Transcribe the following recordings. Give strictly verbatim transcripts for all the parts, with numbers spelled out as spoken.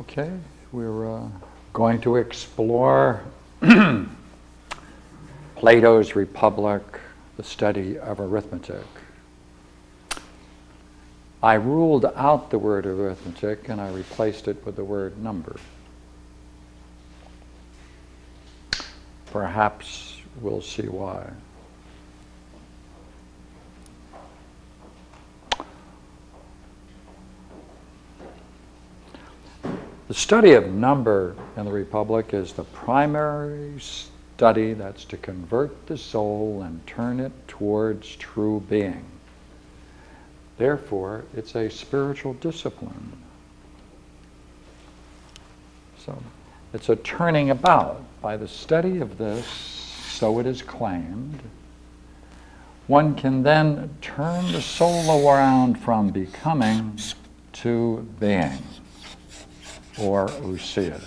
Okay, we're uh, going to explore Plato's Republic, the study of arithmetic. I ruled out the word arithmetic and I replaced it with the word number. Perhaps we'll see why. The study of number in the Republic is the primary study that's to convert the soul and turn it towards true being. Therefore, it's a spiritual discipline. So, it's a turning about. By the study of this, so it is claimed, one can then turn the soul around from becoming to being, or usia.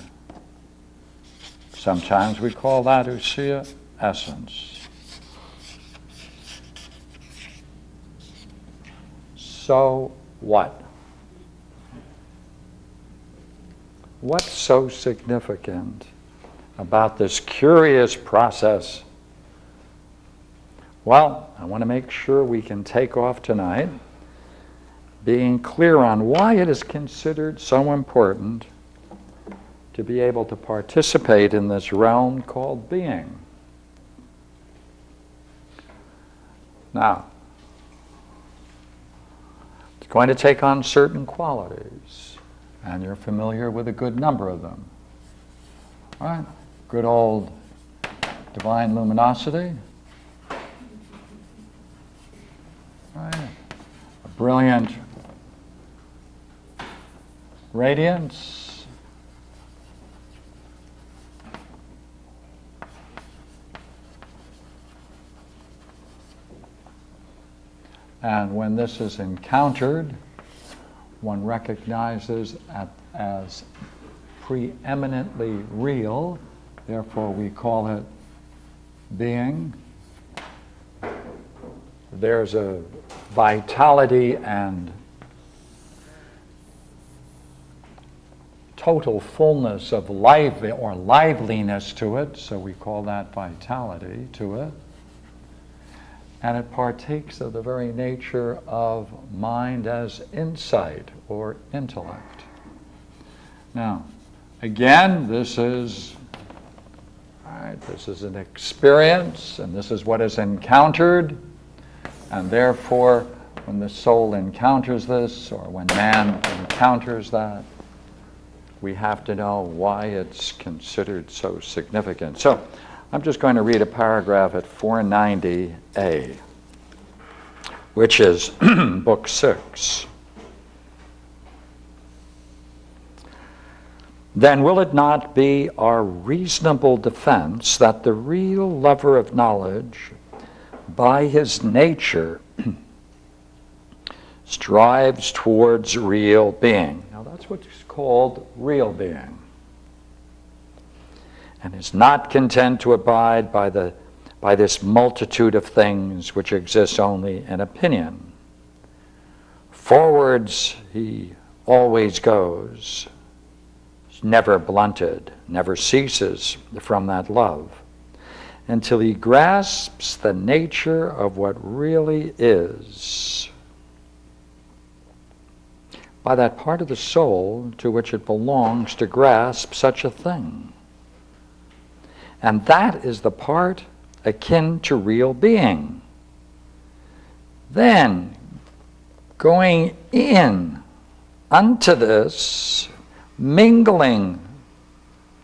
Sometimes we call that usia essence. So what? What's so significant about this curious process? Well, I want to make sure we can take off tonight being clear on why it is considered so important to be able to participate in this realm called being. Now, it's going to take on certain qualities, and you're familiar with a good number of them. All right, good old divine luminosity. All right, a brilliant radiance. And when this is encountered, one recognizes it as preeminently real. Therefore, we call it being. There's a vitality and total fullness of life or liveliness to it, so we call that vitality to it. And it partakes of the very nature of mind as insight or intellect. Now, again, this is, all right, this is an experience, and this is what is encountered, and therefore, when the soul encounters this, or when man encounters that, we have to know why it's considered so significant. So, I'm just going to read a paragraph at four ninety A, which is Book six. Then will it not be our reasonable defense that the real lover of knowledge, by his nature, strives towards real being? Now that's what's called real being. And is not content to abide by, the, by this multitude of things which exist only in opinion. Forwards he always goes, never blunted, never ceases from that love, until he grasps the nature of what really is. By that part of the soul to which it belongs to grasp such a thing. And that is the part akin to real being. Then, going in unto this, mingling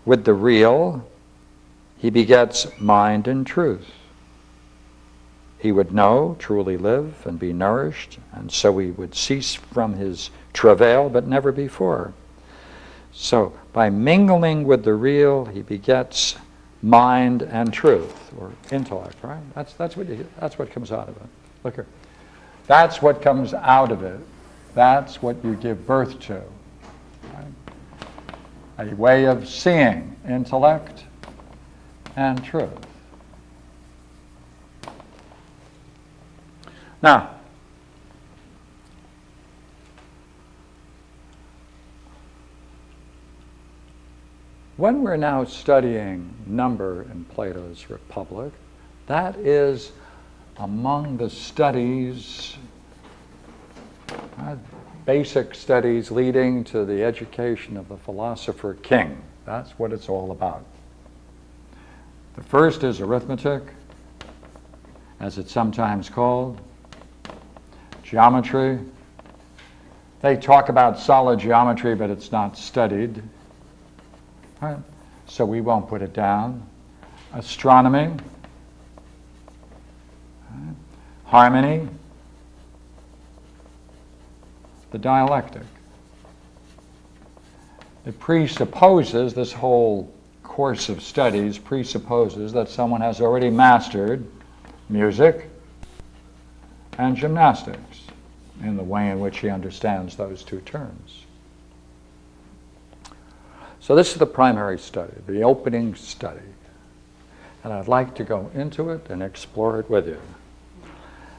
with the real, he begets mind and truth. He would know, truly live, and be nourished, and so he would cease from his travail, but never before. So, by mingling with the real, he begets mind and truth, or intellect, right? That's, that's, what, you, that's what comes out of it. Look here. That's what comes out of it. That's what you give birth to. Right? A way of seeing intellect and truth. Now, When we're now studying number in Plato's Republic, that is among the studies, uh, basic studies leading to the education of the philosopher king. That's what it's all about. The first is arithmetic, as it's sometimes called, geometry. They talk about solid geometry, but it's not studied. Right. So we won't put it down. Astronomy, right. Harmony, the dialectic. It presupposes, this whole course of studies presupposes that someone has already mastered music and gymnastics in the way in which he understands those two terms. So this is the primary study, the opening study. And I'd like to go into it and explore it with you.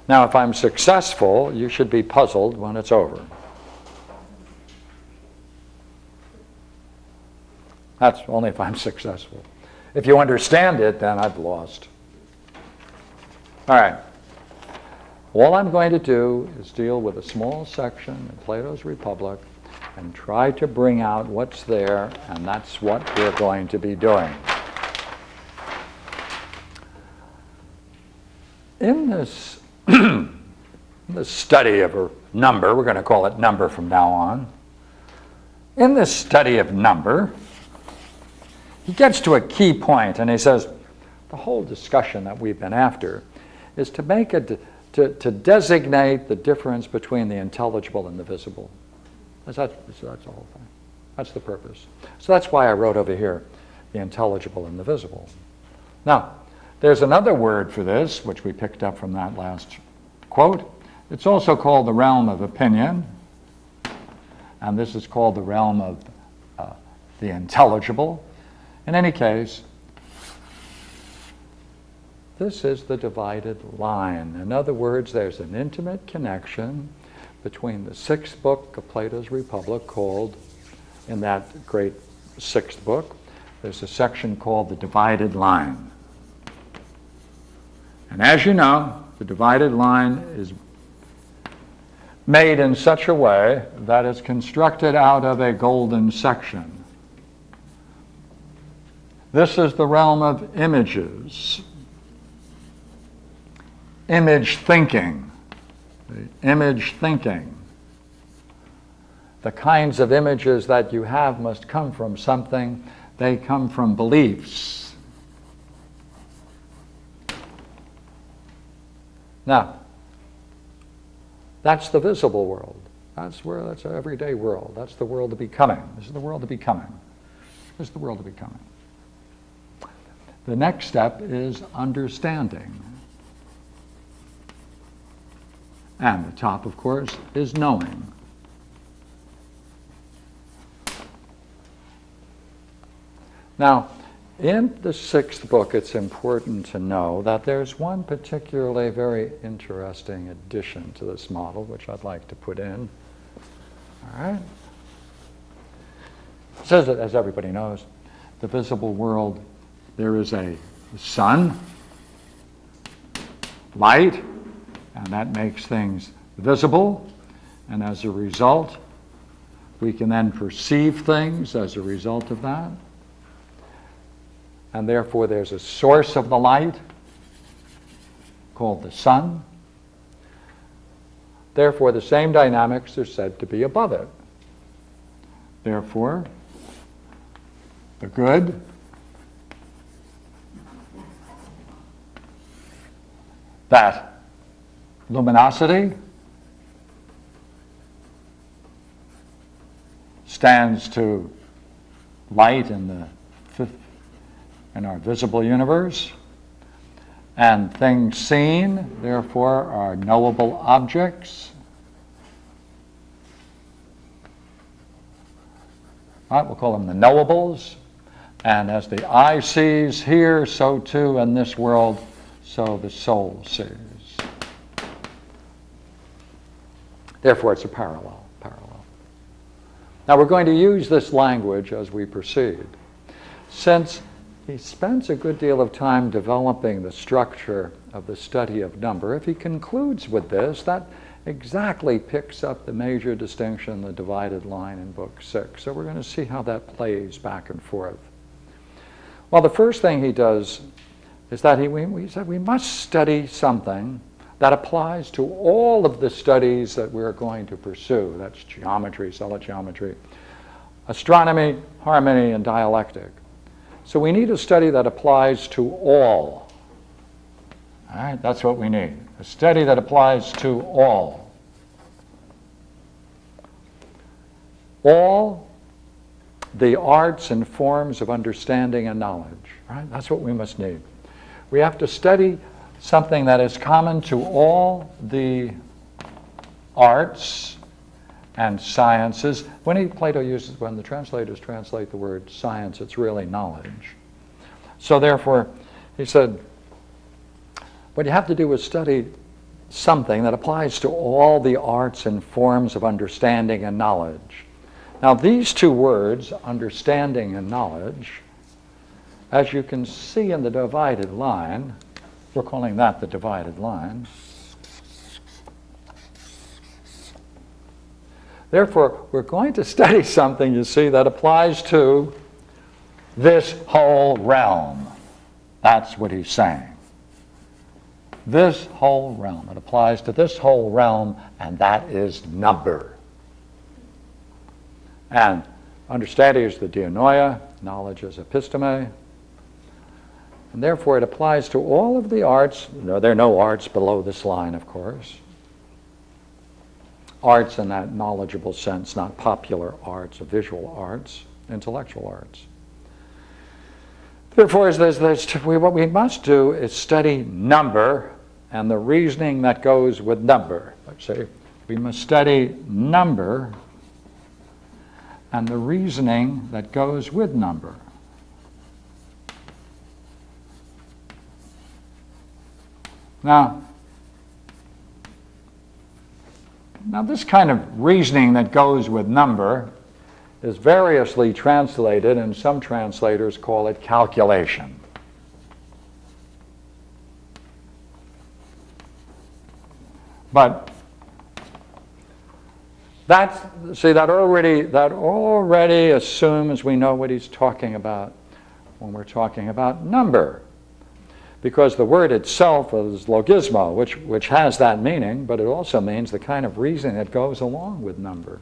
Now, if I'm successful, you should be puzzled when it's over. That's only if I'm successful. If you understand it, then I've lost. All right. All I'm going to do is deal with a small section in Plato's Republic and try to bring out what's there, and that's what we're going to be doing. In this, in this study of a number, we're going to call it number from now on, in this study of number, he gets to a key point, and he says, the whole discussion that we've been after is to make a, to, to designate the difference between the intelligible and the visible. That's, that's the whole thing. That's the purpose. So that's why I wrote over here, the intelligible and the visible. Now, there's another word for this, which we picked up from that last quote. It's also called the realm of opinion, and this is called the realm of uh, the intelligible. In any case, this is the divided line. In other words, there's an intimate connection between the sixth book of Plato's Republic called, in that great sixth book, there's a section called the divided line. And as you know, the divided line is made in such a way that it's constructed out of a golden section. This is the realm of images, image thinking. The image thinking. The kinds of images that you have must come from something. They come from beliefs. Now, that's the visible world. That's where, that's our everyday world. That's the world of becoming. This is the world of becoming. This is the world of becoming. The next step is understanding. And the top, of course, is knowing. Now, in the sixth book, it's important to know that there's one particularly very interesting addition to this model, which I'd like to put in. All right. It says that, as everybody knows, the visible world, there is a sun, light, and that makes things visible, and as a result, we can then perceive things as a result of that. And therefore, there's a source of the light called the sun. Therefore, the same dynamics are said to be above it. Therefore, the good that luminosity stands to light in the fifth, in our visible universe, and things seen, therefore, are knowable objects. All right, we'll call them the knowables. And as the eye sees here, so too in this world, so the soul sees. Therefore, it's a parallel, parallel. Now, we're going to use this language as we proceed. since he spends a good deal of time developing the structure of the study of number, if he concludes with this, that exactly picks up the major distinction, the divided line in Book Six. So we're going to see how that plays back and forth. Well, the first thing he does is that he, we, we said we must study something that applies to all of the studies that we're going to pursue. That's geometry, solid geometry, astronomy, harmony, and dialectic. So we need a study that applies to all. All right, that's what we need. A study that applies to all. All the arts and forms of understanding and knowledge, right? That's what we must need. We have to study something that is common to all the arts and sciences. When Plato uses, when the translators translate the word science, it's really knowledge. So therefore, he said, what you have to do is study something that applies to all the arts and forms of understanding and knowledge. Now these two words, understanding and knowledge, as you can see in the divided line, we're calling that the divided line. Therefore, we're going to study something, you see, that applies to this whole realm. That's what he's saying. This whole realm. It applies to this whole realm, and that is number. And understanding is the dianoia, knowledge is episteme, and therefore it applies to all of the arts. No, there are no arts below this line, of course. Arts in that knowledgeable sense, not popular arts, or visual arts, intellectual arts. Therefore, there's, there's, we, what we must do is study number and the reasoning that goes with number. Let's see, we must study number and the reasoning that goes with number. Now, now this kind of reasoning that goes with number is variously translated, and some translators call it calculation. But that's, see, that already, that already assumes we know what he's talking about when we're talking about number, because the word itself is logismo, which, which has that meaning, but it also means the kind of reasoning that goes along with number.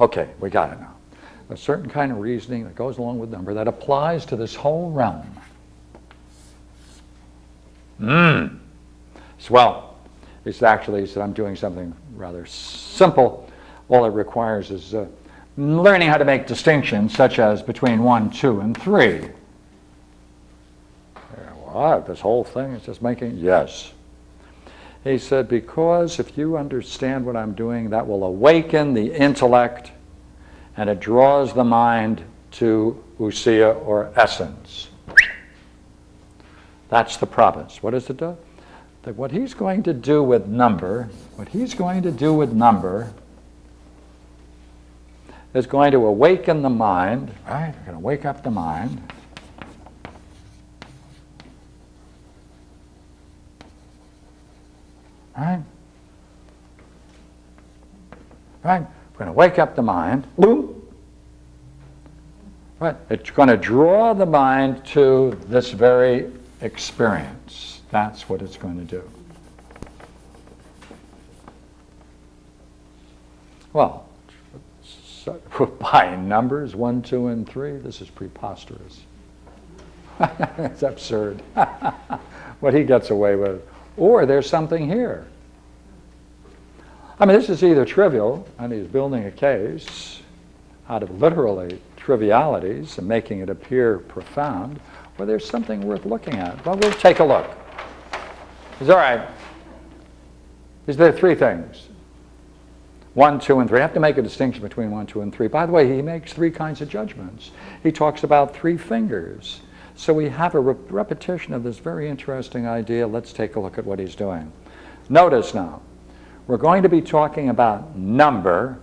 Okay, we got it now. A certain kind of reasoning that goes along with number that applies to this whole realm. Mm. So, well, it's actually, so I'm doing something rather simple. All it requires is uh, learning how to make distinctions, such as between one, two, and three. Yeah, what? This whole thing is just making, yes. He said, because if you understand what I'm doing, that will awaken the intellect, and it draws the mind to ousia, or essence. That's the province. What does it do? That what he's going to do with number, what he's going to do with number is going to awaken the mind, right? You're going to wake up the mind. Right? Right? We're going to wake up the mind. Boom! Right? It's going to draw the mind to this very experience. That's what it's going to do. Well, so by numbers, one, two, and three, this is preposterous. It's absurd. What he gets away with. Or there's something here. I mean, this is either trivial, and he's building a case out of literally trivialities and making it appear profound, or there's something worth looking at. Well, we'll take a look. It's all right. Is there three things? One, two, and three. I have to make a distinction between one, two, and three. By the way, he makes three kinds of judgments. He talks about three fingers. So we have a re repetition of this very interesting idea. Let's take a look at what he's doing. Notice now, we're going to be talking about number,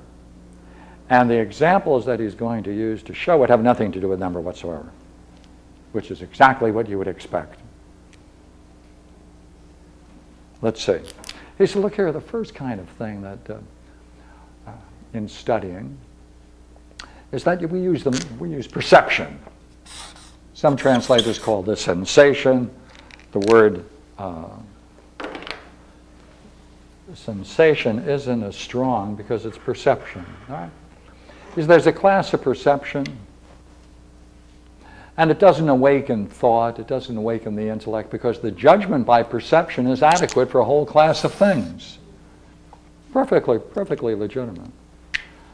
And the examples that he's going to use to show it have nothing to do with number whatsoever, which is exactly what you would expect. Let's see. He said, look here, the first kind of thing that uh, uh, in studying is that we use, them, we use perception. Some translators call this sensation. The word uh, sensation isn't as strong because it's perception. All right? Because there's a class of perception, and it doesn't awaken thought, it doesn't awaken the intellect, because the judgment by perception is adequate for a whole class of things. Perfectly, perfectly legitimate.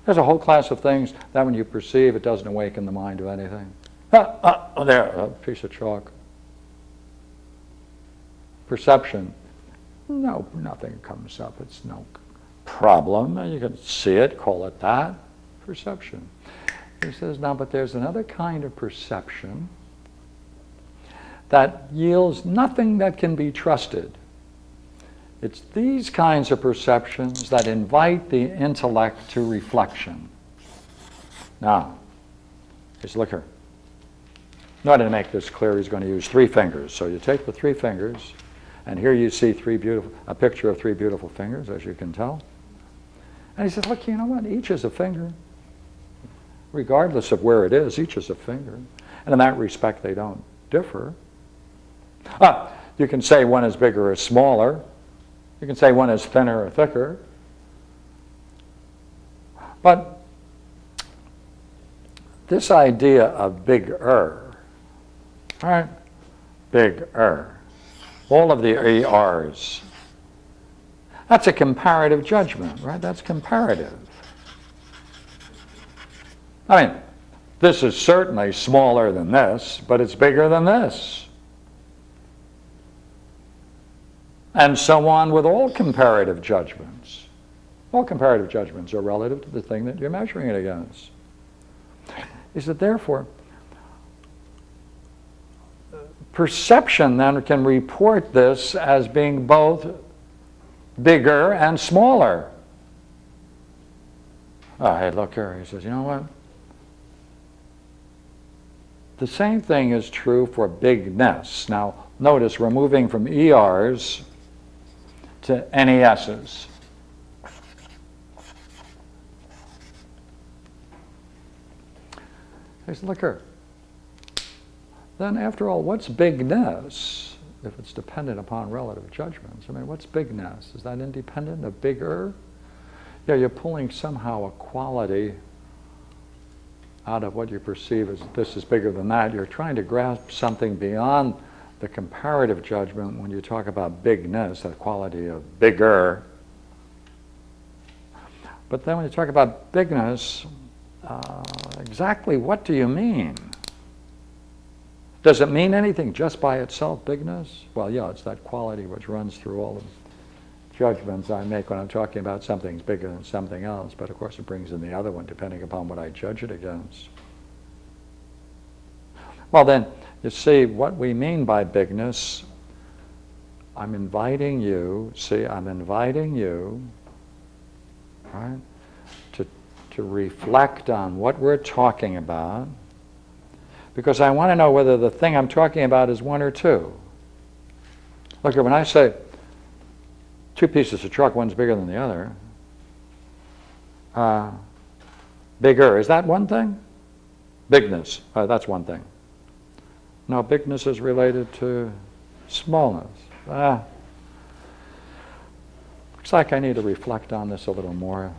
There's a whole class of things that when you perceive, it doesn't awaken the mind to anything. Ah, ah, oh, there, a piece of chalk. Perception. No, nothing comes up. It's no problem. You can see it, call it that. Perception. He says, now, but there's another kind of perception that yields nothing that can be trusted. It's these kinds of perceptions that invite the intellect to reflection. Now, just look here. In order to make this clear, he's going to use three fingers. So you take the three fingers, and here you see three beautiful, a picture of three beautiful fingers, as you can tell. And he says, look, you know what? Each is a finger. Regardless of where it is, each is a finger. And in that respect, they don't differ. Ah, you can say one is bigger or smaller. You can say one is thinner or thicker. But this idea of bigger, all right, bigger, all of the ers, that's a comparative judgment, right? That's comparative. I mean, this is certainly smaller than this, but it's bigger than this. And so on with all comparative judgments. All comparative judgments are relative to the thing that you're measuring it against. Is that therefore, perception then can report this as being both bigger and smaller. Oh, hey, look here, he says, you know what? The same thing is true for bigness. Now, notice we're moving from ers to nes's. Here's liquor. Then, after all, what's bigness if it's dependent upon relative judgments? I mean, what's bigness? Is that independent of bigger? Yeah, you're pulling somehow a quality out of what you perceive as this is bigger than that. You're trying to grasp something beyond the comparative judgment when you talk about bigness, the quality of bigger. But then when you talk about bigness, uh, exactly what do you mean? Does it mean anything just by itself, bigness? Well, yeah, it's that quality which runs through all of the judgments I make when I'm talking about something's bigger than something else, but of course it brings in the other one depending upon what I judge it against. Well then, you see, what we mean by bigness, I'm inviting you, see, I'm inviting you, right, to, to reflect on what we're talking about, because I want to know whether the thing I'm talking about is one or two. Look, when I say two pieces of chalk, one's bigger than the other, uh, bigger, is that one thing? Bigness, uh, that's one thing. No, bigness is related to smallness. Ah, looks like I need to reflect on this a little more.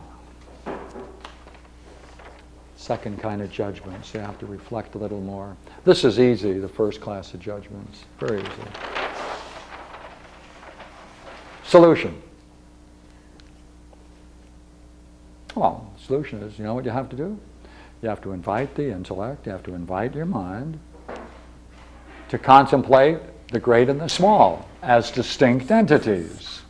Second kind of judgments, you have to reflect a little more. This is easy, the first class of judgments, very easy. Solution. Well, the solution is, you know what you have to do? You have to invite the intellect, you have to invite your mind to contemplate the great and the small as distinct entities.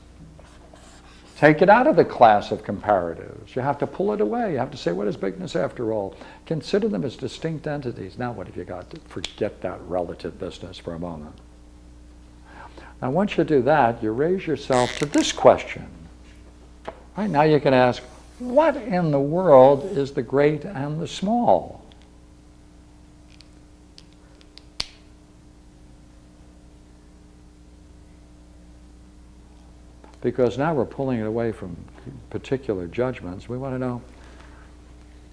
Take it out of the class of comparatives. You have to pull it away. You have to say, what is bigness after all? Consider them as distinct entities. Now what have you got? To forget that relative business for a moment. Now once you do that, you raise yourself to this question. Right now you can ask, what in the world is the great and the small? Because now we're pulling it away from particular judgments. We want to know,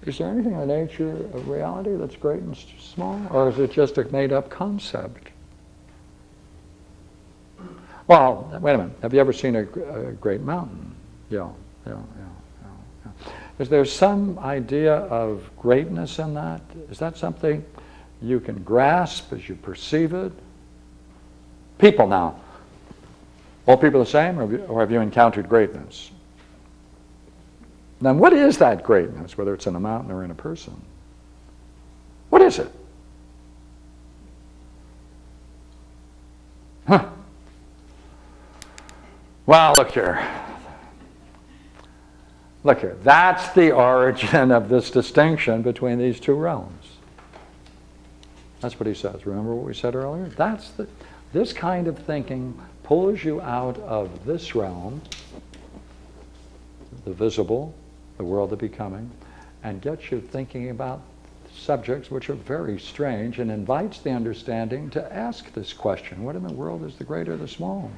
is there anything in the nature of reality that's great and small? Or is it just a made-up concept? Well, wait a minute. Have you ever seen a, a great mountain? Yeah, yeah, yeah, yeah, yeah. Is there some idea of greatness in that? Is that something you can grasp as you perceive it? People now. All people the same, or have, you, or have you encountered greatness? Then what is that greatness, whether it's in a mountain or in a person? What is it? Huh. Well, look here. Look here. That's the origin of this distinction between these two realms. That's what he says. Remember what we said earlier? That's the, this kind of thinking pulls you out of this realm, the visible, the world of becoming, and gets you thinking about subjects which are very strange and invites the understanding to ask this question. What in the world is the great or the small?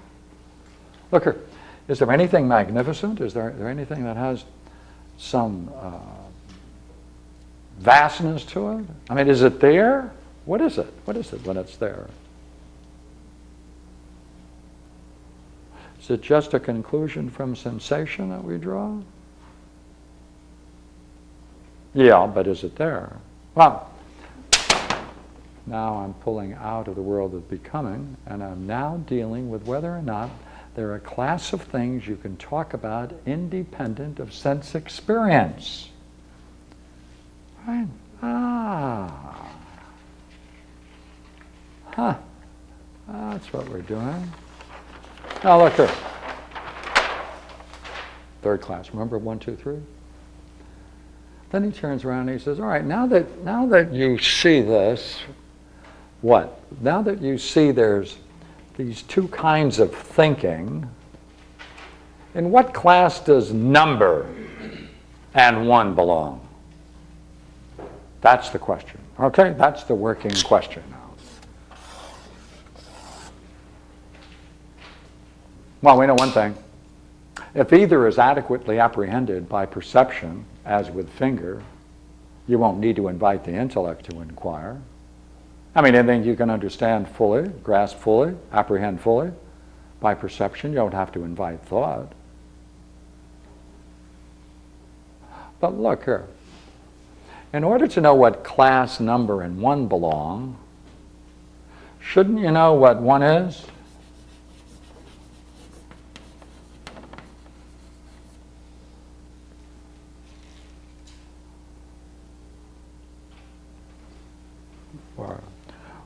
Look here, is there anything magnificent? Is there, is there anything that has some uh, vastness to it? I mean, is it there? What is it? What is it when it's there? Is it just a conclusion from sensation that we draw? Yeah, but is it there? Well, now I'm pulling out of the world of becoming, and I'm now dealing with whether or not there are a class of things you can talk about independent of sense experience. Right? Ah. Huh. That's what we're doing. Now look here. Third class. Remember one, two, three? Then he turns around and he says, all right, now that, now that you see this, what? Now that you see there's these two kinds of thinking, in what class does number and one belong? That's the question. Okay, that's the working question now. Well, we know one thing. If either is adequately apprehended by perception, as with finger, you won't need to invite the intellect to inquire. I mean, anything you can understand fully, grasp fully, apprehend fully, by perception, you don't have to invite thought. But look here. In order to know what class, number, and one belong, shouldn't you know what one is?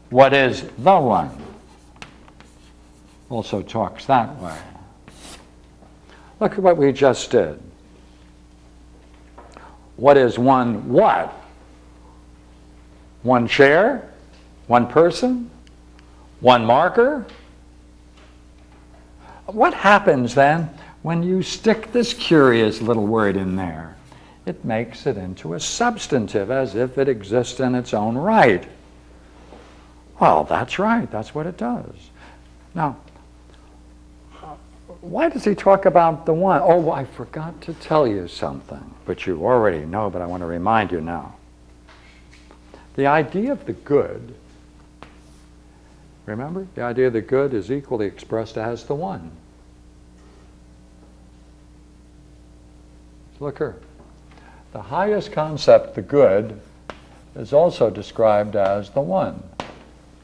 What is the one? Also talks that way. Look at what we just did. What is one what? One chair? One person? One marker? What happens then when you stick this curious little word in there? It makes it into a substantive, as if it exists in its own right. Well, that's right. That's what it does. Now, why does he talk about the one? Oh, I forgot to tell you something, but you already know, but I want to remind you now. The idea of the good, remember? The idea of the good is equally expressed as the one. Look here. The highest concept, the good, is also described as the one.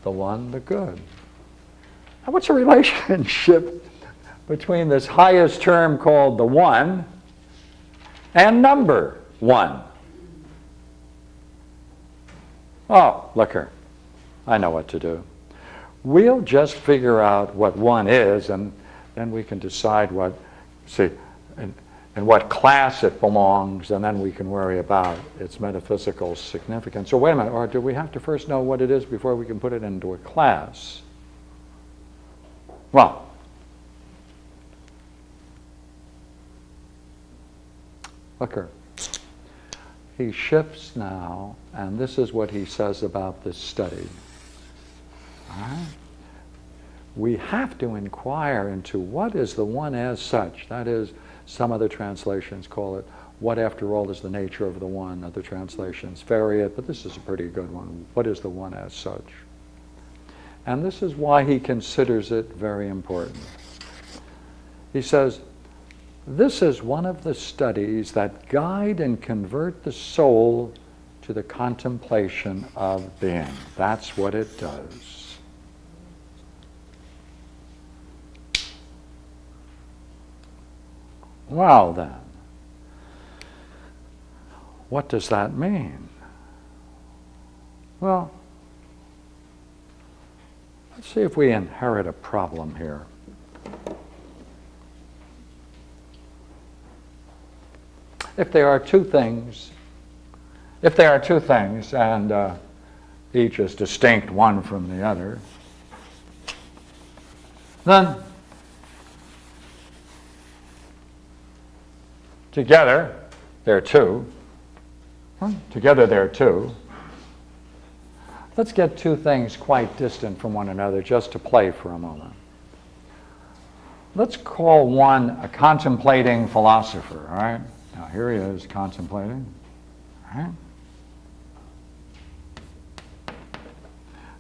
The one, the good. Now, what's the relationship between this highest term called the one and number one? Oh, look here. I know what to do. We'll just figure out what one is, and then we can decide what, see, and, and what class it belongs, and then we can worry about its metaphysical significance. So wait a minute, or do we have to first know what it is before we can put it into a class? Well, flicker. He shifts now, and this is what he says about this study. All right? We have to inquire into what is the one as such. That is, some other translations call it, what after all is the nature of the one? Other translations vary it, but this is a pretty good one. What is the one as such? And this is why he considers it very important. He says, this is one of the studies that guide and convert the soul to the contemplation of being. That's what it does. Well then, what does that mean? Well, let's see if we inherit a problem here. If there are two things, if there are two things, and uh, each is distinct one from the other, then together there are two. Together there are two. Let's get two things quite distant from one another just to play for a moment. Let's call one a contemplating philosopher, all right? Now here he is contemplating, right?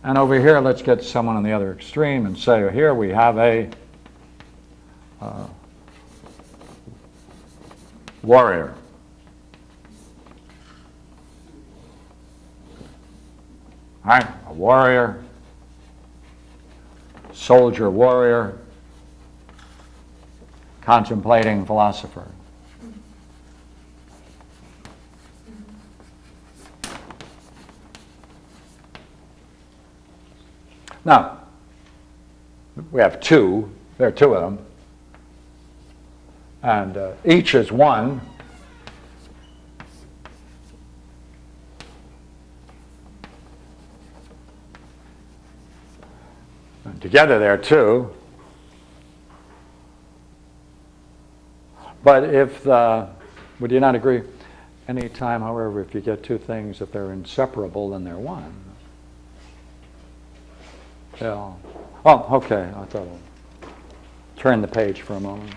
And over here, let's get someone on the other extreme and say, here we have a uh, warrior. All right, a warrior, soldier warrior, contemplating philosopher. Now, we have two, there are two of them, and uh, each is one. And together there are two. But if, the, would you not agree? Anytime, however, if you get two things, if they're inseparable, then they're one. Yeah. Oh, okay. I thought I'll turn the page for a moment.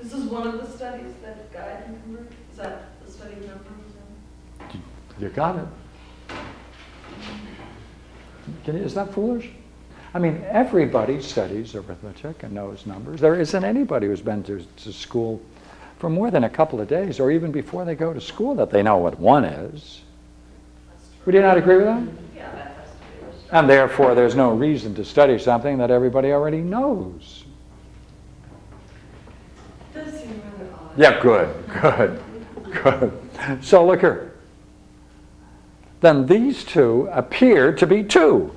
Is this one of the studies that guide and convert? Is that the study of numbers? You got it. Can you, is that foolish? I mean, everybody studies arithmetic and knows numbers. There isn't anybody who's been to, to school for more than a couple of days, or even before they go to school, that they know what one is. Would you not agree with that? Yeah, that has to be restricted. And therefore, there's no reason to study something that everybody already knows. It does seem rather odd. Yeah, good, good, good. So look here. Then these two appear to be two.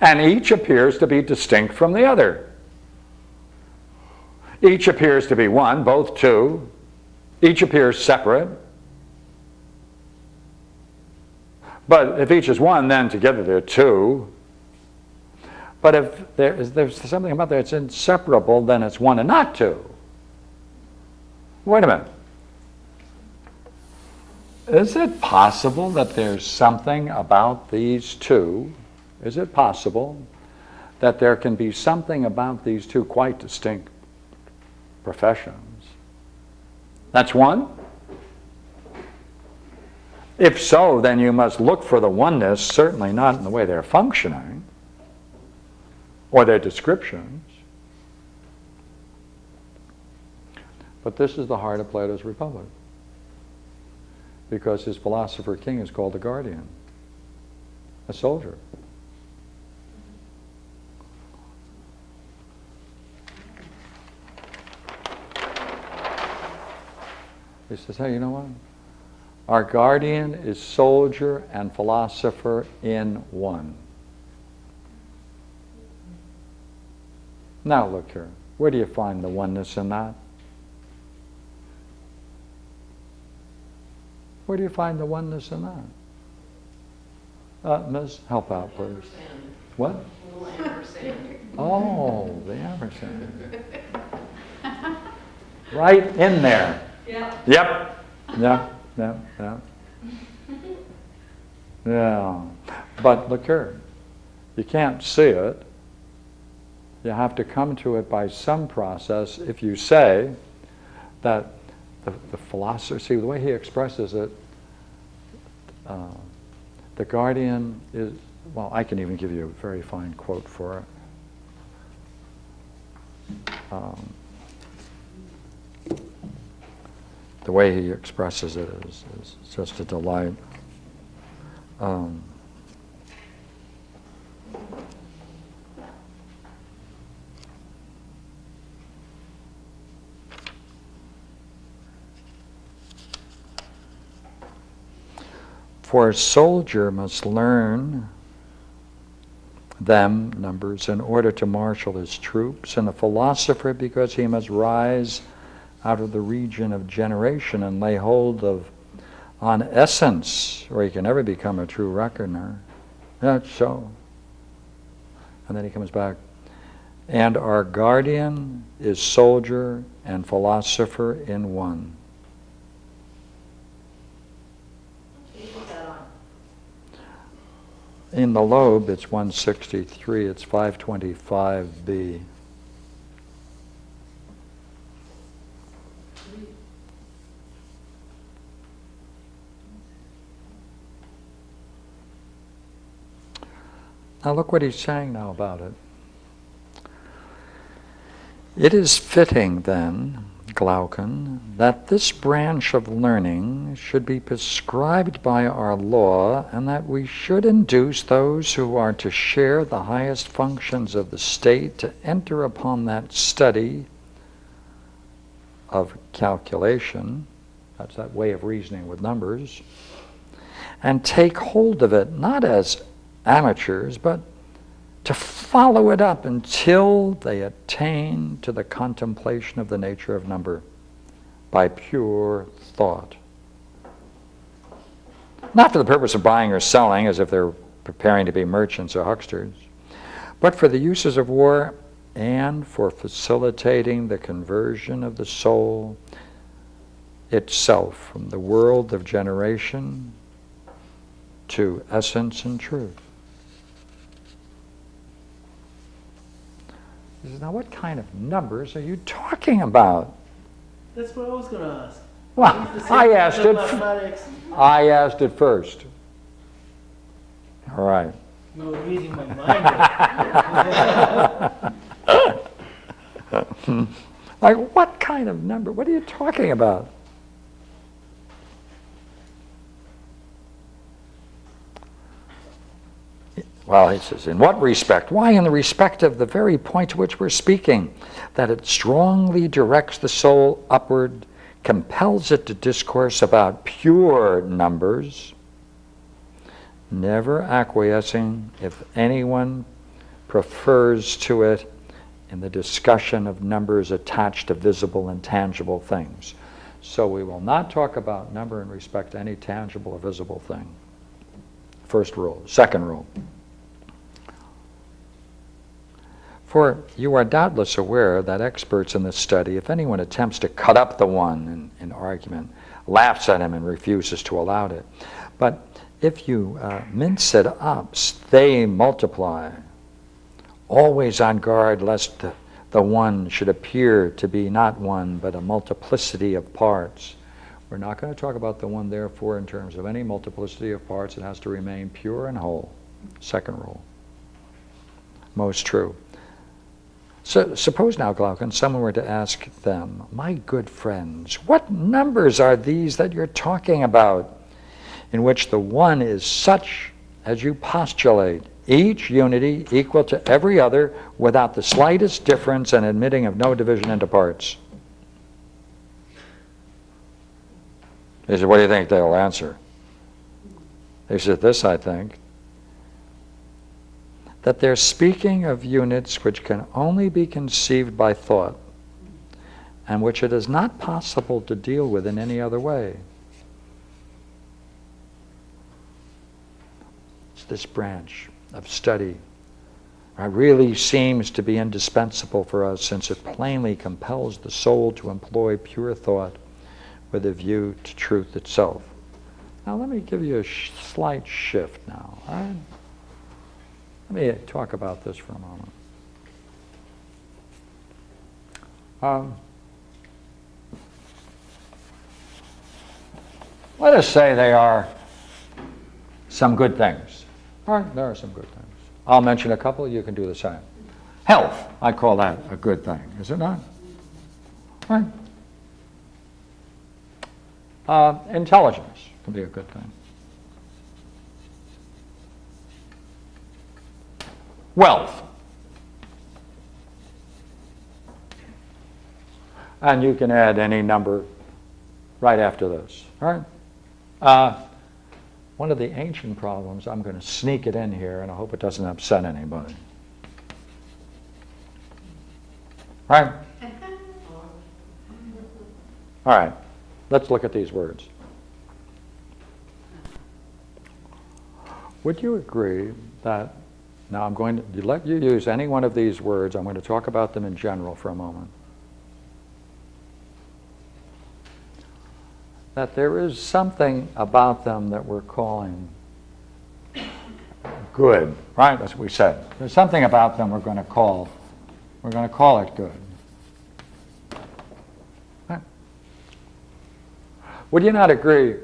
And each appears to be distinct from the other. Each appears to be one, both two. Each appears separate. But if each is one, then together they're two. But if there is, there's something about that that's inseparable, then it's one and not two. Wait a minute. Is it possible that there's something about these two? Is it possible that there can be something about these two quite distinct professions? That's one? If so, then you must look for the oneness, certainly not in the way they're functioning or their descriptions. But this is the heart of Plato's Republic, because his philosopher king is called a guardian, a soldier. He says, hey, you know what? Our guardian is soldier and philosopher in one. Now look here. Where do you find the oneness in that? Where do you find the oneness in that? Uh, Miz, help out, please. Ampersand. What? Little ampersand. Oh, the ampersand. Right in there. Yeah. Yep. Yeah. Yeah. Yeah. Yeah. But look here. You can't see it. You have to come to it by some process. If you say that the, the philosopher, see, the way he expresses it, uh, the guardian is, well, I can even give you a very fine quote for it. Um, the way he expresses it is, is just a delight. Um, For a soldier must learn them, numbers, in order to marshal his troops, and a philosopher because he must rise out of the region of generation and lay hold of on essence, or he can never become a true reckoner. That's so. And then he comes back. And our guardian is soldier and philosopher in one. In the lobe, it's one sixty-three, it's five twenty-five B. Now look what he's saying now about it. It is fitting then, Glaucon, that this branch of learning should be prescribed by our law, and that we should induce those who are to share the highest functions of the state to enter upon that study of calculation, that's that way of reasoning with numbers, and take hold of it not as amateurs, but to follow it up until they attain to the contemplation of the nature of number by pure thought. Not for the purpose of buying or selling, as if they're preparing to be merchants or hucksters, but for the uses of war and for facilitating the conversion of the soul itself from the world of generation to essence and truth. Now, what kind of numbers are you talking about? That's what I was going to ask. Well, I asked it. I asked it first. All right. No, reading my mind. Like, what kind of number? What are you talking about? Well, he says, in what respect? Why, in the respect of the very point to which we're speaking, that it strongly directs the soul upward, compels it to discourse about pure numbers, never acquiescing if anyone prefers to it in the discussion of numbers attached to visible and tangible things. So we will not talk about number in respect to any tangible or visible thing. First rule. Second rule. For you are doubtless aware that experts in this study, if anyone attempts to cut up the one in, in argument, laughs at him and refuses to allow it. But if you uh, mince it up, they multiply, always on guard lest the, the one should appear to be not one, but a multiplicity of parts. We're not going to talk about the one, therefore, in terms of any multiplicity of parts. It has to remain pure and whole. Second rule. Most true. So, suppose now, Glaucon, someone were to ask them, my good friends, what numbers are these that you're talking about, in which the one is such as you postulate, each unity equal to every other, without the slightest difference and admitting of no division into parts? They said, what do you think they'll answer? They said, this I think. That they're speaking of units which can only be conceived by thought, and which it is not possible to deal with in any other way. this branch of study really seems to be indispensable for us, since it plainly compels the soul to employ pure thought with a view to truth itself. Now let me give you a sh slight shift now. All right? Let me talk about this for a moment. Um, let us say they are some good things. All right, there are some good things. I'll mention a couple, you can do the same. Health, I call that a good thing, is it not? All right. Uh, intelligence can be a good thing. Wealth. And you can add any number right after this. All right? Uh, one of the ancient problems, I'm going to sneak it in here, and I hope it doesn't upset anybody. All right? All right. Let's look at these words. Would you agree that, now I'm going to let you use any one of these words, I'm going to talk about them in general for a moment, that there is something about them that we're calling good, right? That's what we said. There's something about them we're going to call, we're going to call it good. Right? Would you not agree?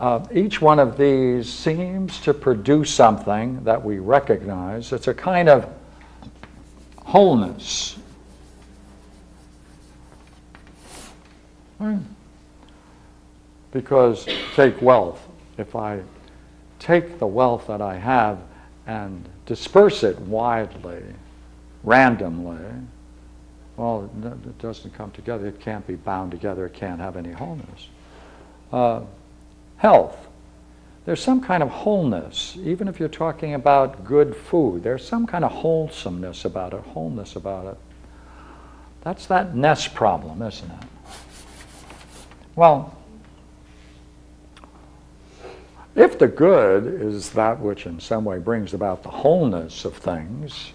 Uh, each one of these seems to produce something that we recognize. It's a kind of wholeness. Right? Because take wealth. If I take the wealth that I have and disperse it widely, randomly, well, it doesn't come together. It can't be bound together. It can't have any wholeness. Uh, health. There's some kind of wholeness. Even if you're talking about good food, there's some kind of wholesomeness about it, wholeness about it. That's that ness problem, isn't it? Well, if the good is that which in some way brings about the wholeness of things,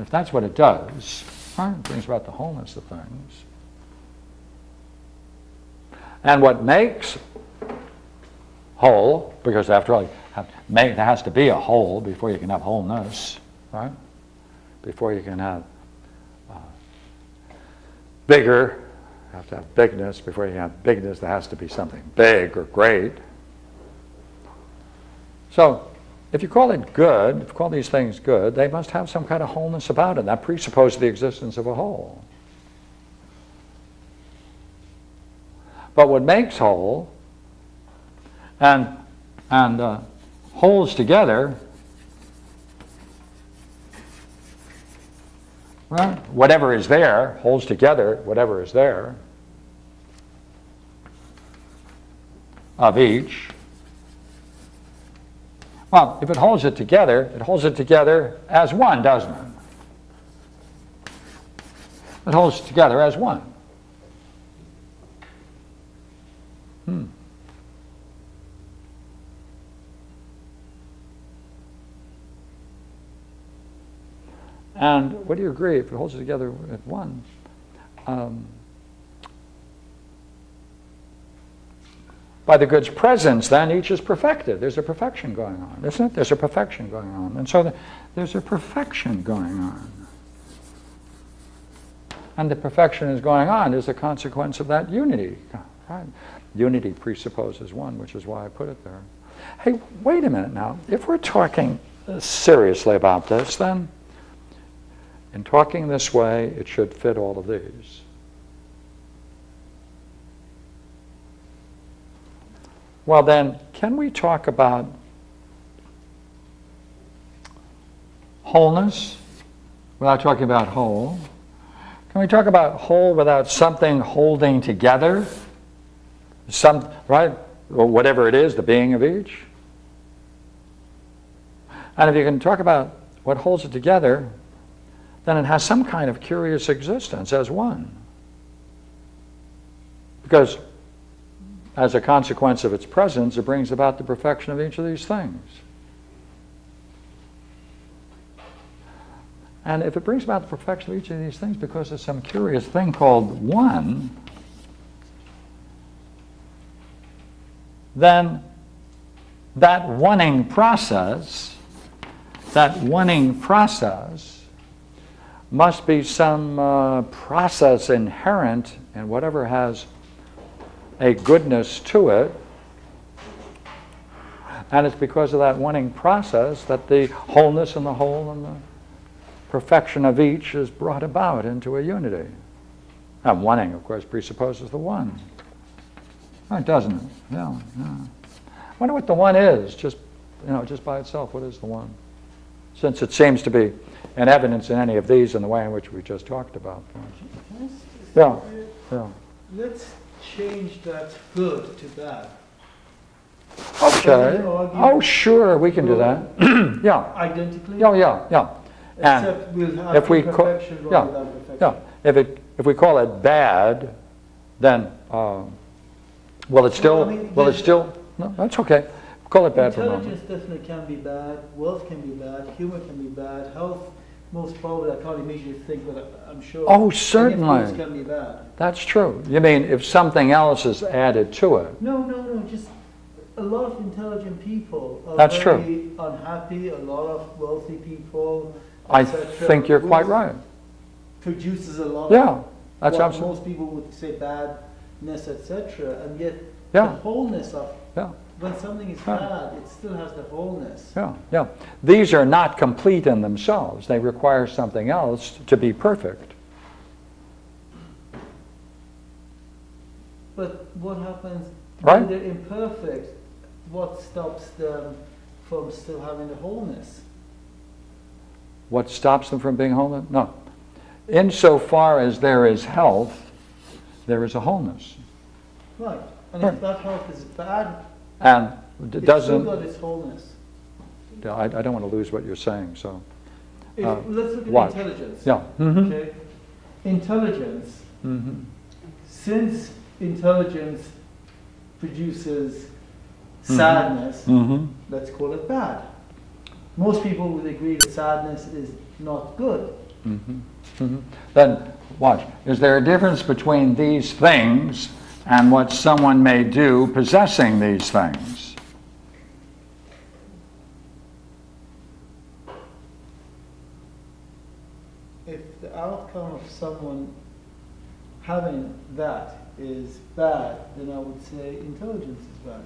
if that's what it does, right, it brings about the wholeness of things. And what makes whole, because after all, you have to make, there has to be a whole before you can have wholeness, right? Before you can have uh, bigger, you have to have bigness. Before you can have bigness, there has to be something big or great. So, if you call it good, if you call these things good, they must have some kind of wholeness about it. That presupposes the existence of a whole. But what makes whole and, and uh, holds together, right? Whatever is there, holds together whatever is there of each. Well, if it holds it together, it holds it together as one, doesn't it? It holds it together as one. Hmm. And what do you agree? If it holds it together as one, um, by the good's presence, then each is perfected. There's a perfection going on, isn't it? There's a perfection going on. And so the, there's a perfection going on. And the perfection is going on is a consequence of that unity. Right? Unity presupposes one, which is why I put it there. Hey, wait a minute now. If we're talking seriously about this, then in talking this way, it should fit all of these. Well then, can we talk about wholeness without talking about whole? Can we talk about whole without something holding together? Some, right? Or whatever it is, the being of each. And if you can talk about what holds it together, then it has some kind of curious existence as one. Because as a consequence of its presence, it brings about the perfection of each of these things. And if it brings about the perfection of each of these things because of some curious thing called one, then that oneing process, that oneing process must be some uh, process inherent in whatever has a goodness to it. And it's because of that oneing process that the wholeness and the whole and the perfection of each is brought about into a unity. And oneing, of course, presupposes the one. Oh, it doesn't. No, no. I wonder what the one is, just, you know, just by itself. What is the one? Since it seems to be in evidence in any of these in the way in which we just talked about. Yeah, yeah. Let's change that good to bad. Okay. Oh, sure, we can do that. Yeah. Identically? Oh, yeah, yeah. And except we'll have if we call, yeah, yeah. If it if we call it bad, then um, will it still? No, I mean, will it still? No, that's okay. Call it bad for a moment. Intelligence definitely can be bad. Wealth can be bad. Humor can be bad. Health, most probably, I can't immediately think, but I'm sure. Oh, certainly. Things can be bad. That's true. You mean if something else is added to it? No, no, no. Just. A lot of intelligent people are That's very true. unhappy, a lot of wealthy people, I think you're quite right. Produces a lot yeah, of that's what absolutely. most people would say badness, et cetera. And yet yeah. the wholeness of yeah. when something is yeah. bad, it still has the wholeness. Yeah, yeah. These are not complete in themselves. They require something else to be perfect. But what happens right? when they're imperfect? What stops them from still having the wholeness? What stops them from being wholeness? No. Insofar as there is health, there is a wholeness. Right. And right. if that health is bad, and it doesn't, still got its wholeness. I, I don't want to lose what you're saying, so. If, uh, let's look at watch. intelligence. Yeah. Mm-hmm. Okay. Intelligence. Mm-hmm. Since intelligence produces sadness, mm-hmm. let's call it bad. Most people would agree that sadness is not good. Mm-hmm. Mm-hmm. Then, watch. Is there a difference between these things and what someone may do possessing these things? If the outcome of someone having that is bad, then I would say intelligence is bad.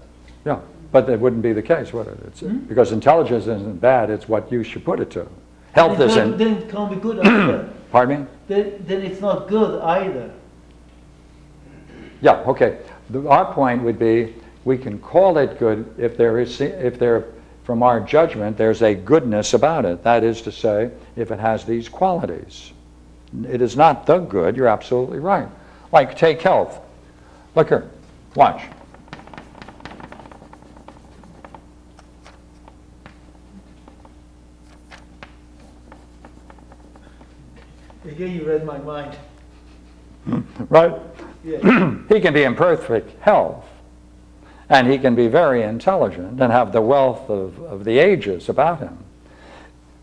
Yeah, but that wouldn't be the case, would it? It's, mm-hmm. because intelligence isn't bad, it's what you should put it to. Health isn't. Then it can't be good either. Pardon me? Then, then it's not good either. Yeah, okay. The, our point would be, we can call it good if there is, if there, from our judgment, there's a goodness about it. That is to say, if it has these qualities. It is not the good, you're absolutely right. Like, take health. Look here, watch. Again, you read my mind. Right? Yeah. He can be in perfect health, and he can be very intelligent and have the wealth of, of the ages about him.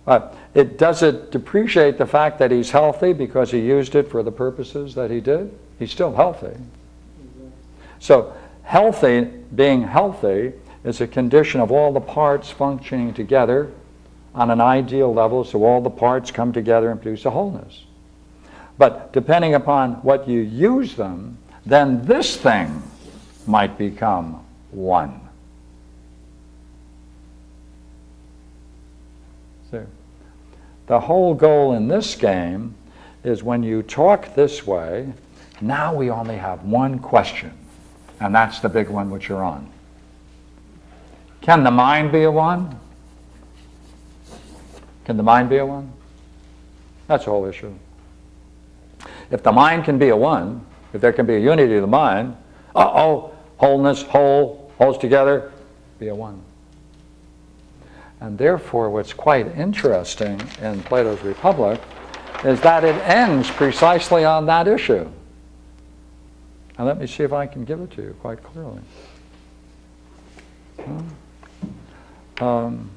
But it, does it depreciate the fact that he's healthy because he used it for the purposes that he did? He's still healthy. Mm-hmm. So healthy, being healthy, is a condition of all the parts functioning together on an ideal level, so all the parts come together and produce a wholeness. But depending upon what you use them, then this thing might become one. So the whole goal in this game is when you talk this way, now we only have one question, and that's the big one which you're on. Can the mind be a one? Can the mind be a one? That's the whole issue. If the mind can be a one, if there can be a unity of the mind, uh-oh, wholeness, whole, holds together, be a one. And therefore, what's quite interesting in Plato's Republic is that it ends precisely on that issue. Now let me see if I can give it to you quite clearly. Um,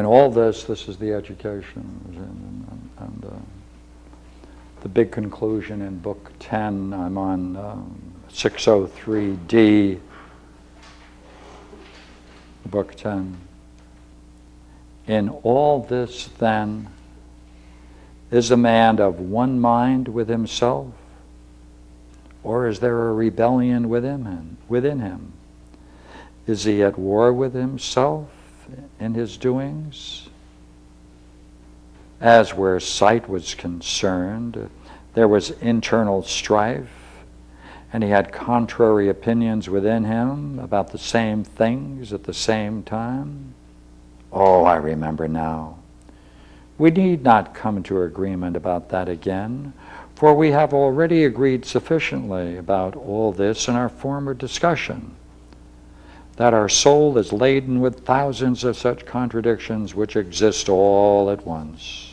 in all this, this is the education. And, and, and uh, the big conclusion in Book ten, I'm on um, six oh three D, Book ten. In all this, then, is a man of one mind with himself, or is there a rebellion within him? Within him? Is he at war with himself in his doings? As where sight was concerned, there was internal strife, and he had contrary opinions within him about the same things at the same time. Oh, I remember now. We need not come to agreement about that again, for we have already agreed sufficiently about all this in our former discussion, that our soul is laden with thousands of such contradictions which exist all at once.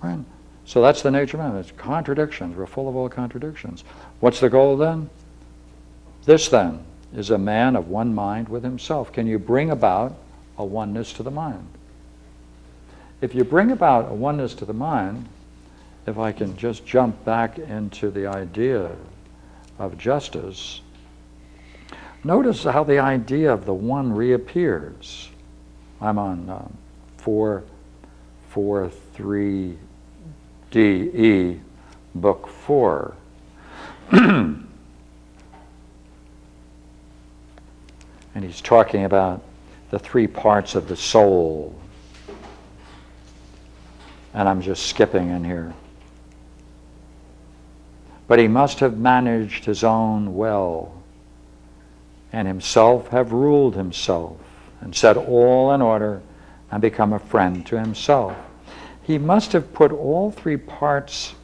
Right? So that's the nature of man. It's contradictions. We're full of all contradictions. What's the goal then? This then is a man of one mind with himself. Can you bring about a oneness to the mind? If you bring about a oneness to the mind, if I can just jump back into the idea of justice, notice how the idea of the one reappears. I'm on uh, four four three D E, Book four. And he's talking about the three parts of the soul. And I'm just skipping in here. But he must have managed his own well, and himself have ruled himself, and set all in order, and become a friend to himself. He must have put all three parts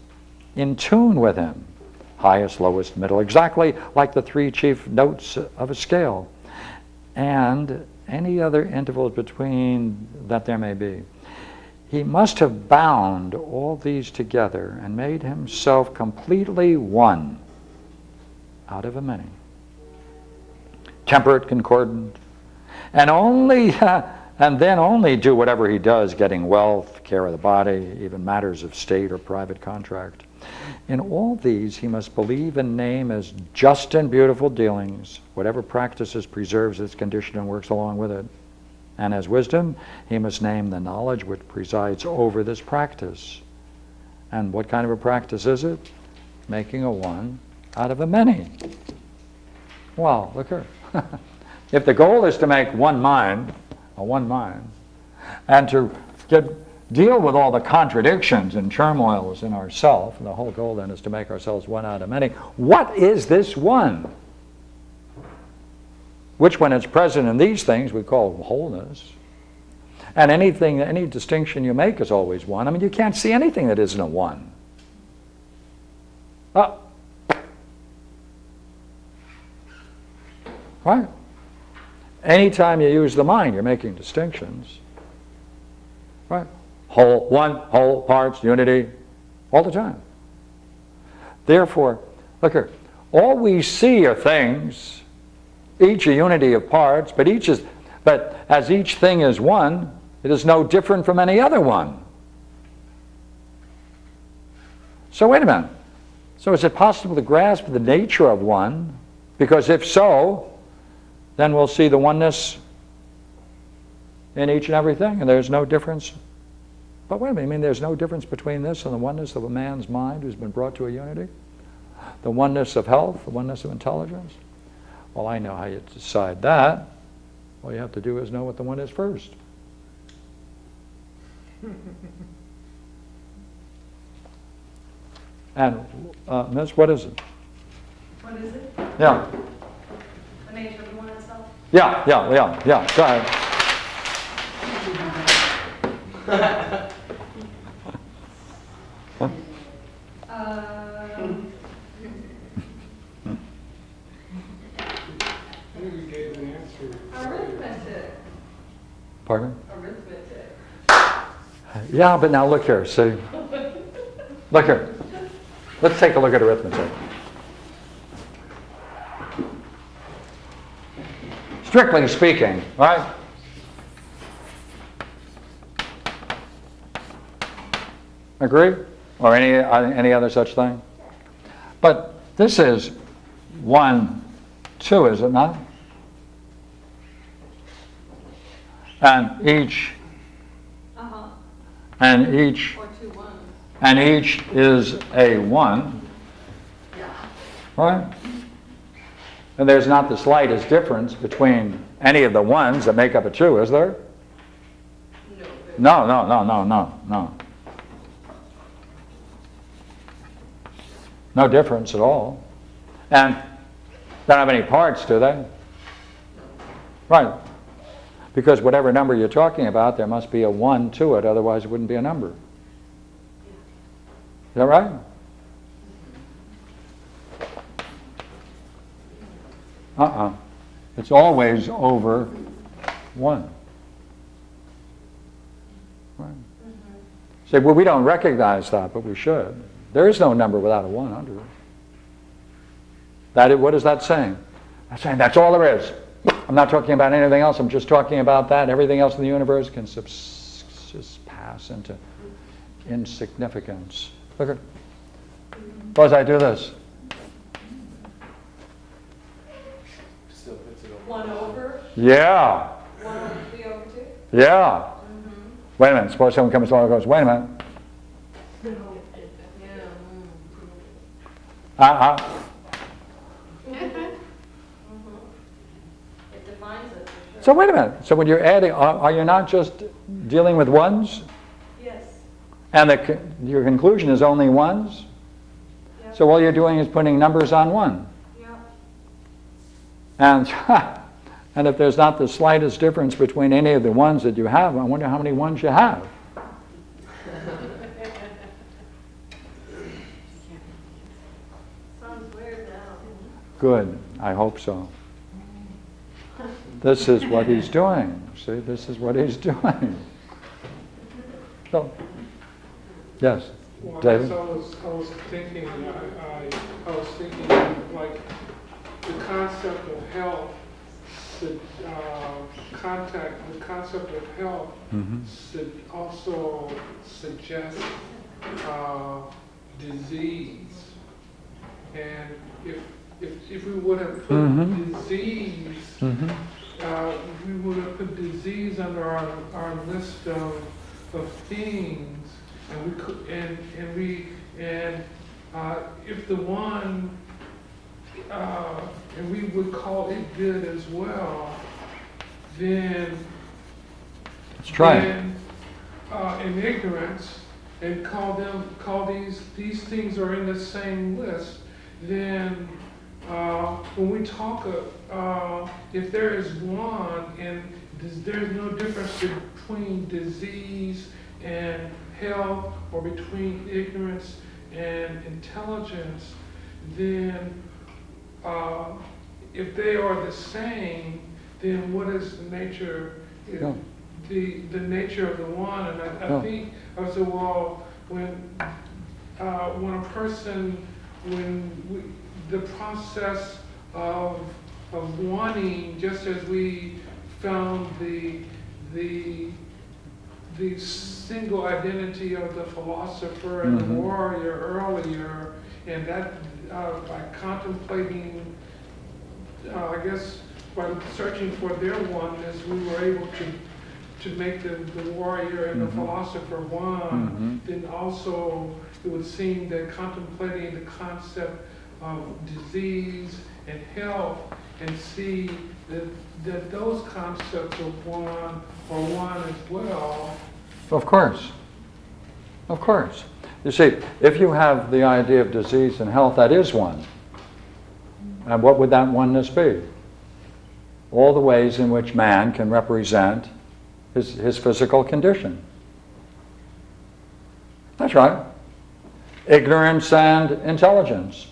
in tune with him, highest, lowest, middle, exactly like the three chief notes of a scale, and any other intervals between that there may be. He must have bound all these together and made himself completely one out of a many. Temperate, concordant, and only, uh, and then only do whatever he does, getting wealth, care of the body, even matters of state or private contract. In all these, he must believe and name as just and beautiful dealings, whatever practices preserves its condition and works along with it. And as wisdom, he must name the knowledge which presides over this practice. And what kind of a practice is it? Making a one out of a many. Wow, look here. If the goal is to make one mind, a one mind, and to get deal with all the contradictions and turmoils in ourselves, and the whole goal then is to make ourselves one out of many. What is this one? Which, when it's present in these things, we call wholeness. And anything, any distinction you make is always one. I mean, you can't see anything that isn't a one. Oh. Right? Anytime you use the mind, you're making distinctions. Right? Whole, one, whole, parts, unity, all the time. Therefore, look here, all we see are things, each a unity of parts, but each is, but as each thing is one, it is no different from any other one. So wait a minute. So is it possible to grasp the nature of one? Because if so, then we'll see the oneness in each and everything, and there's no difference. But wait a minute, I mean there's no difference between this and the oneness of a man's mind who's been brought to a unity? The oneness of health, the oneness of intelligence? Well, I know how you decide that. All you have to do is know what the one is first. And, uh, Miss, what is it? What is it? Yeah. The nature of the one itself? Yeah, yeah, yeah, yeah. Go ahead. Pardon? Arithmetic. Yeah, but now look here, see? Look here. Let's take a look at arithmetic. strictly speaking, right? Agree? Or any, any other such thing? But this is one, two, is it not? And each, uh-huh. and each, or two ones. And each is a one, yeah. Right? And there's not the slightest difference between any of the ones that make up a two, is there? No, no, no, no, no, no. No difference at all. And they don't have any parts, do they? Right. Because whatever number you're talking about, there must be a one to it, otherwise it wouldn't be a number. Is that right? Uh-uh. It's always over one. Right. Say, well, we don't recognize that, but we should. There is no number without a one under it. That is, what is that saying? That's saying that's all there is. I'm not talking about anything else. I'm just talking about that. Everything else in the universe can subs just pass into insignificance. Look at, suppose I do this. Still puts it over. One over? Yeah. One over three over two? Yeah. Mm-hmm. Wait a minute. Suppose someone comes along and goes, wait a minute. Uh-huh. It defines it. Sure. So wait a minute. So when you're adding, are, are you not just dealing with ones? Yes. And the, your conclusion is only ones? Yep. So all you're doing is putting numbers on one. Yeah. And, and if there's not the slightest difference between any of the ones that you have, I wonder how many ones you have. Good. I hope so. This is what he's doing. See, this is what he's doing. So, yes, well, David? I was, I was thinking, I, I, I was thinking, like, the concept of health, should, uh, contact, the concept of health mm-hmm. should also suggest uh, disease. And if If, if we would have put mm-hmm. disease, mm-hmm. uh, we would have put disease under our, our list of, of things, and we could, and and we and uh, if the one, uh, and we would call it good as well, then let's try then, it. Uh, in ignorance, and call them call these these things are in the same list, then. Uh, when we talk, uh, uh, if there is one, and there's no difference between disease and health, or between ignorance and intelligence, then uh, if they are the same, then what is the nature, no. the the nature of the one? And I, I no. think I was saying, well, when uh, when a person, when we. The process of, of wanting, just as we found the, the, the single identity of the philosopher and mm-hmm. the warrior earlier, and that uh, by contemplating, uh, I guess, by searching for their oneness, we were able to, to make the, the warrior and mm-hmm. the philosopher one. Mm-hmm. Then also, it would seem that contemplating the concept of disease and health, and see that, that those concepts of one are one as well. Of course. Of course. You see, if you have the idea of disease and health, that is one. And what would that oneness be? All the ways in which man can represent his, his physical condition. That's right. Ignorance and intelligence.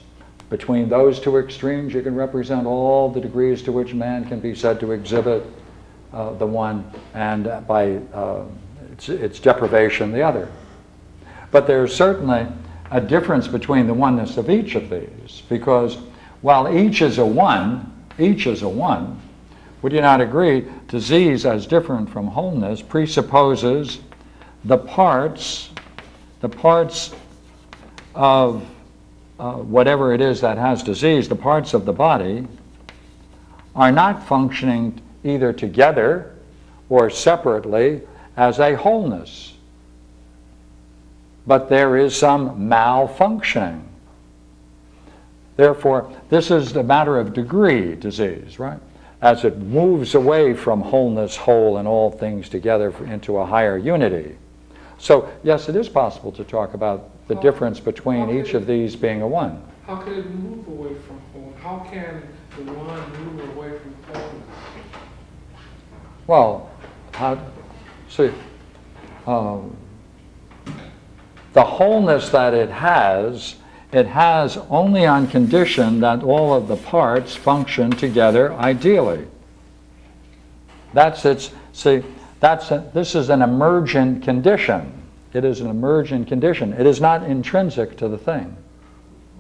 Between those two extremes, you can represent all the degrees to which man can be said to exhibit uh, the one, and uh, by uh, its, its deprivation, the other. But there's certainly a difference between the oneness of each of these, because while each is a one, each is a one, Would you not agree? Disease, as different from wholeness, presupposes the parts, the parts of uh, whatever it is that has disease, the parts of the body are not functioning either together or separately as a wholeness, but there is some malfunctioning. Therefore, this is the matter of degree disease, right? As it moves away from wholeness, whole, and all things together into a higher unity. So, yes, it is possible to talk about the how, difference between each it, of these being a one. How can it move away from whole? How can the one move away from wholeness? Well, how, see, um, the wholeness that it has, it has only on condition that all of the parts function together ideally. That's its, see, that's a, this is an emergent condition. It is an emergent condition. It is not intrinsic to the thing.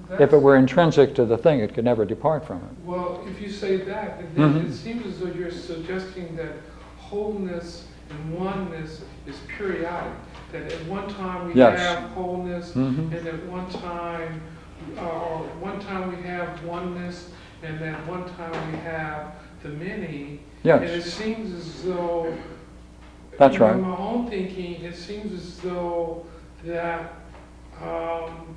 That's, if it were intrinsic to the thing, it could never depart from it. Well, if you say that, then mm-hmm. it seems as though you're suggesting that wholeness and oneness is periodic. That at one time we yes. have wholeness, mm-hmm. and at one time, uh, or one time we have oneness, and at one time we have the many. Yes. And it seems as though, that's in right. my own thinking, it seems as though that um,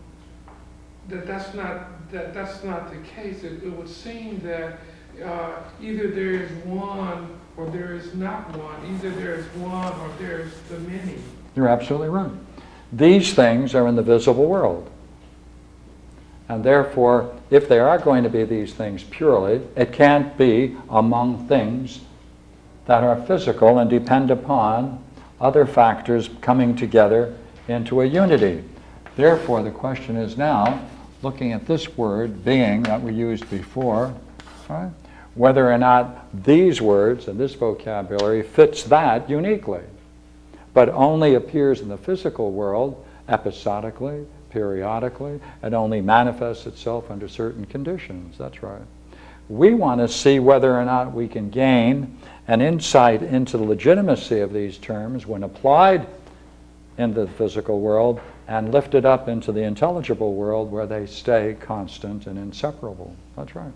that that's not that that's not the case. It, it would seem that uh, either there is one or there is not one. Either there is one or there is the many. You're absolutely right. These things are in the visible world. And therefore, if there are going to be these things purely, it can't be among things that are physical and depend upon other factors coming together into a unity. Therefore, the question is now, looking at this word, being, that we used before, right, whether or not these words and this vocabulary fits that uniquely, but only appears in the physical world episodically, periodically, and only manifests itself under certain conditions. That's right. We want to see whether or not we can gain an insight into the legitimacy of these terms when applied into the physical world and lifted up into the intelligible world where they stay constant and inseparable. That's right.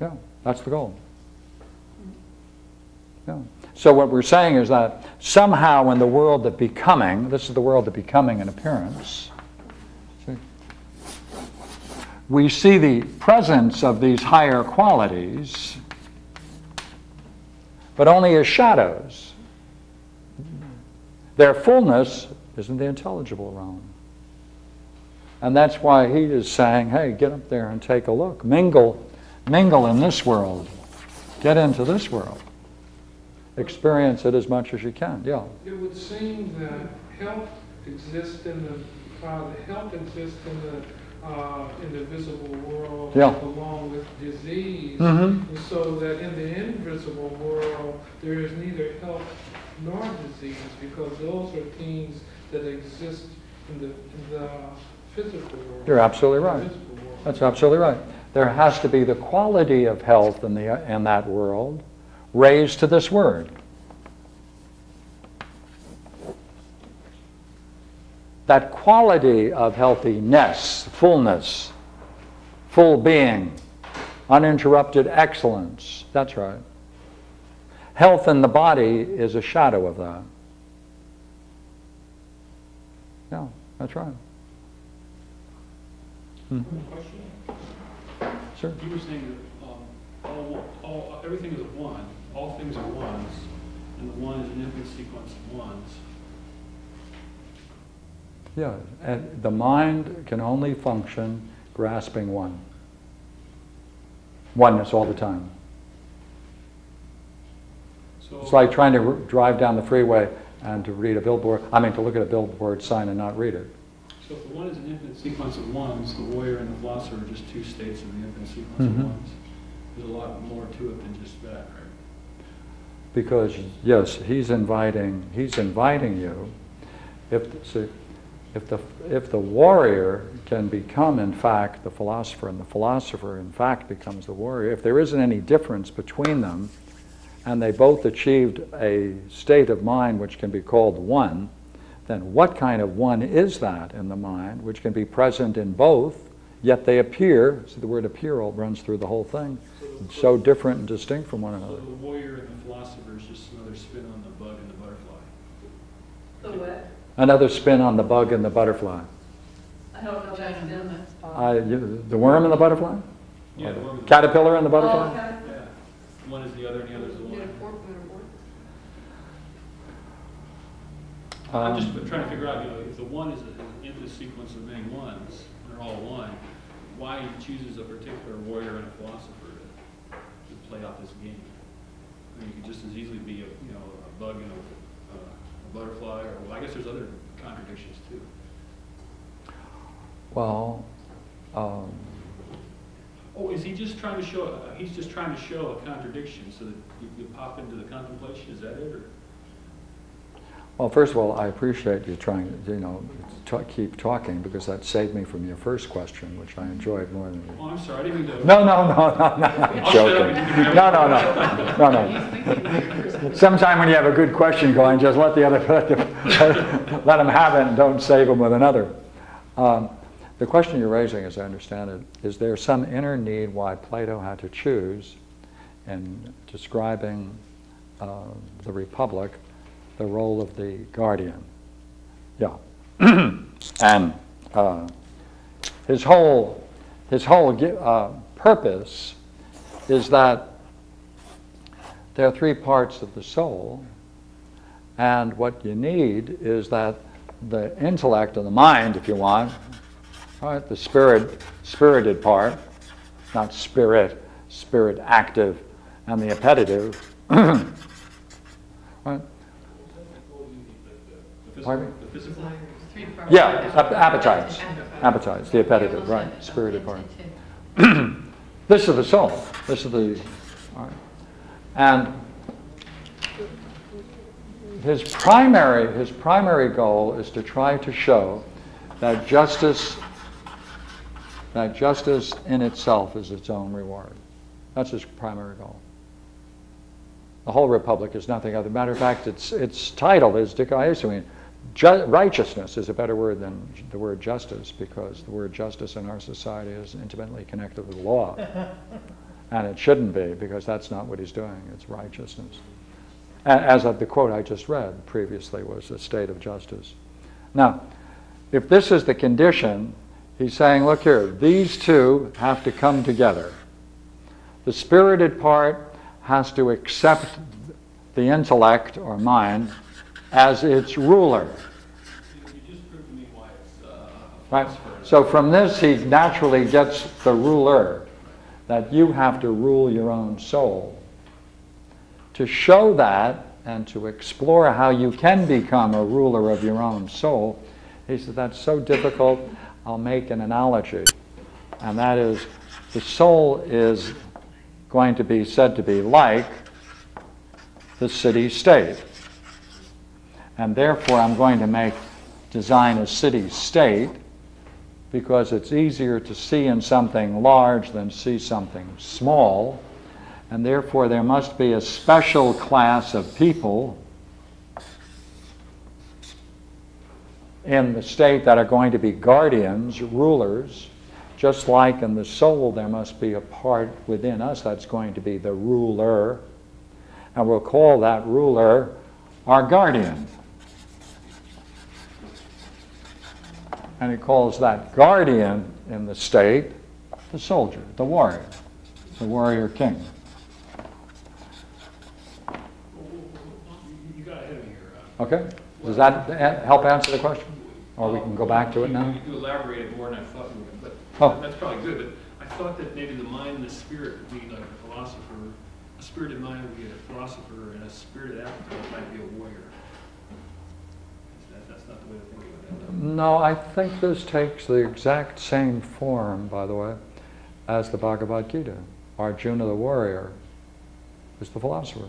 Yeah, that's the goal. Yeah. So what we're saying is that somehow in the world of becoming, this is the world of becoming and appearance, see, we see the presence of these higher qualities, but only as shadows. Their fullness is in the intelligible realm. And that's why he is saying, hey, get up there and take a look. Mingle, mingle in this world. Get into this world. Experience it as much as you can. Yeah. It would seem that health exists in the uh, health exists in the uh, in the visible world, yeah. along with disease. Mm-hmm. So that in the invisible world there is neither health nor disease, because those are things that exist in the, in the physical world. You're absolutely right. That's absolutely right. There has to be the quality of health in the in that world. Raised to this word. That quality of healthiness, fullness, full being, uninterrupted excellence, that's right. Health in the body is a shadow of that. Yeah, that's right. Mm-hmm. Question? Sure. You were saying that um, all, all, everything is one. All things are ones, and the one is an infinite sequence of ones. Yeah, and the mind can only function grasping one. Oneness all the time. So it's like trying to drive down the freeway and to read a billboard, I mean to look at a billboard sign and not read it. So if the one is an infinite sequence of ones, the warrior and the philosopher are just two states of the infinite sequence mm-hmm. of ones. There's a lot more to it than just that, right? Because yes, he's inviting. He's inviting you. If see, if the if the warrior can become, in fact, the philosopher, and the philosopher, in fact, becomes the warrior. If there isn't any difference between them, and they both achieved a state of mind which can be called one, then what kind of one is that in the mind which can be present in both, yet they appear, see the word appear all runs through the whole thing, so, so different and distinct from one another. So the warrior and the philosopher is just another spin on the bug and the butterfly. The what? Another spin on the bug and the butterfly. I don't know that that's possible. The worm and the butterfly? Yeah, the worm caterpillar and the butterfly? Oh, okay. Yeah. One is the other and the other is the one. I'm just trying to figure out, you know, if the one is an endless sequence of many ones, they're all one, why he chooses a particular warrior and a philosopher to, to play out this game. I mean, you could just as easily be a, you know, a bug and a, uh, a butterfly, or well, I guess there's other contradictions too. Well, um, oh, is he just trying to show? Uh, he's just trying to show a contradiction so that you, you pop into the contemplation. Is that it? Or? Well, first of all, I appreciate you trying to, you know, to keep talking, because that saved me from your first question, which I enjoyed more than you. Oh, I'm sorry, I didn't mean to. No, no, no, no, no, I'm joking. No, no, no, no, no. Sometime when you have a good question going, just let the other, let, the, let them have it and don't save them with another. Um, the question you're raising, as I understand it, is there some inner need why Plato had to choose in describing uh, the Republic the role of the guardian. Yeah. And uh, his whole, his whole uh, purpose is that there are three parts of the soul, and what you need is that the intellect and the mind, if you want, right, the spirit, spirited part, not spirit, spirit active, and the appetitive, right? Pardon me? The physical? Yeah, appetites. Appetites, the appetitive, right, spirited part. This is the soul. This is the... All right. And his primary, his primary goal is to try to show that justice, that justice in itself is its own reward. That's his primary goal. The whole Republic is nothing other. Matter of fact, its, its title is dikaiosune. Ju righteousness is a better word than the word justice, because the word justice in our society is intimately connected with law. And it shouldn't be, because that's not what he's doing. It's righteousness. As of the quote I just read previously was a state of justice. Now, if this is the condition, he's saying, look here, these two have to come together. The spirited part has to accept the intellect or mind as its ruler. You just proved to me why it's, uh, right. So from this he naturally gets the ruler, that you have to rule your own soul. To show that and to explore how you can become a ruler of your own soul, he said that's so difficult, I'll make an analogy. And that is, the soul is going to be said to be like the city-state. And therefore, I'm going to make design a city-state, because it's easier to see in something large than see something small. And therefore, there must be a special class of people in the state that are going to be guardians, rulers, just like in the soul there must be a part within us that's going to be the ruler. And we'll call that ruler our guardian. And he calls that guardian in the state the soldier, the warrior, the warrior king. You got ahead of me here. Okay. Does that help answer the question? Or we can go back to it now? You elaborated more than I thought you would, but that's probably good. But I thought that maybe the mind and the spirit would be like a philosopher. A spirited mind would be a philosopher, and a spirited appetite might be a warrior. That's not the way to think about that, though. No, I think this takes the exact same form, by the way, as the Bhagavad Gita. Arjuna the warrior is the philosopher.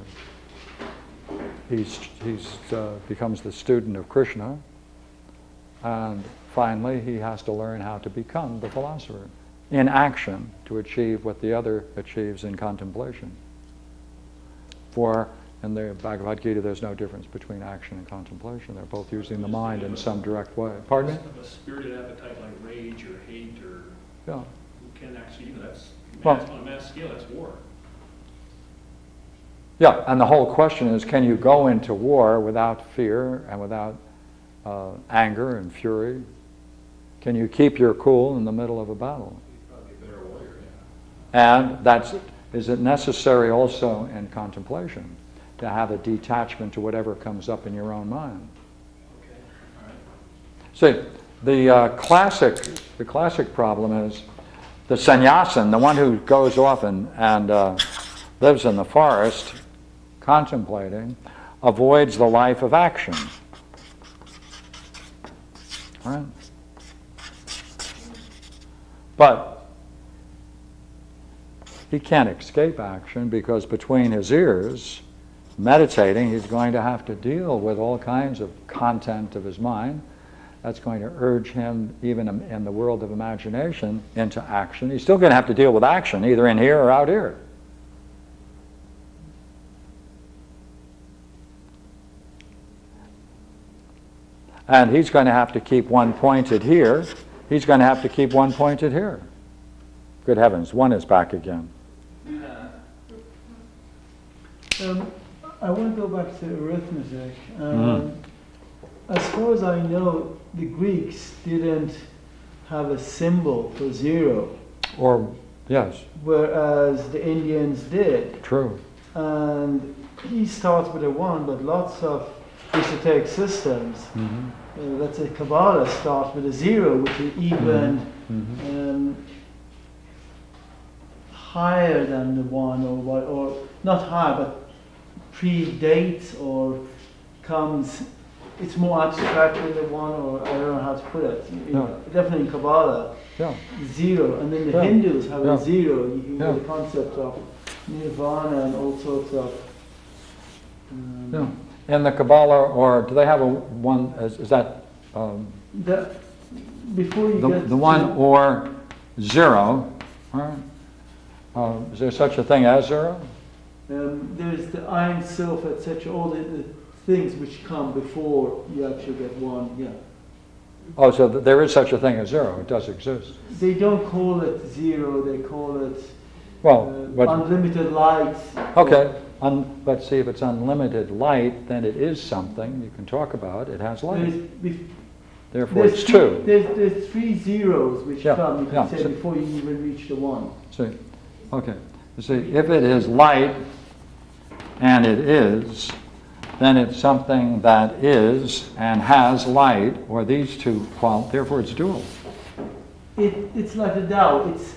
He's, he's uh, becomes the student of Krishna, and finally he has to learn how to become the philosopher in action to achieve what the other achieves in contemplation. For in the Bhagavad Gita, there's no difference between action and contemplation. They're both using the mind in some direct way. Pardon me? A spirited appetite like rage or hate or... Yeah. Who can actually, you know, that's well, on a mass scale, that's war. Yeah, and the whole question is, can you go into war without fear and without uh, anger and fury? Can you keep your cool in the middle of a battle? You're probably a better warrior, yeah. And that's, is it necessary also in contemplation to have a detachment to whatever comes up in your own mind? Okay. All right. See, the uh, classic, the classic problem is the sannyasin, the one who goes off and, and uh, lives in the forest, contemplating, avoids the life of action. Right? But he can't escape action, because between his ears, meditating, he's going to have to deal with all kinds of content of his mind. That's going to urge him, even in the world of imagination, into action. He's still going to have to deal with action, either in here or out here. And he's going to have to keep one pointed here. He's going to have to keep one pointed here. Good heavens, one is back again. Um, I want to go back to arithmetic. Um, mm. As far as I know, the Greeks didn't have a symbol for zero. Or, yes. Whereas the Indians did. True. And he starts with a one, but lots of esoteric systems, mm-hmm. uh, let's say Kabbalah, starts with a zero, which is even mm-hmm. um, higher than the one, or, or not higher, but predates or comes, it's more abstract than the one, or I don't know how to put it. No. In, definitely in Kabbalah, yeah. zero. And then the yeah. Hindus have yeah. a zero. You yeah. have the concept of nirvana and all sorts of... Um, yeah. And the Kabbalah, or do they have a one, is, is that... Um, the, before you the, get... The one to, or zero, right? Uh, is there such a thing as zero? Um, there's the Ein Sof, et cetera, all the, the things which come before you actually get one, yeah. Oh, so th there is such a thing as zero, it does exist. They don't call it zero, they call it well, uh, but, unlimited light. Okay, Un let's see, if it's unlimited light, then it is something you can talk about, it has light. Therefore there's it's three, two. There's, there's three zeros which yeah. come, you can yeah. say, so, before you even reach the one. See, okay. You see, if it is light, and it is, then it's something that is and has light, or these two, well, therefore it's dual. It, it's like a Tao. It's,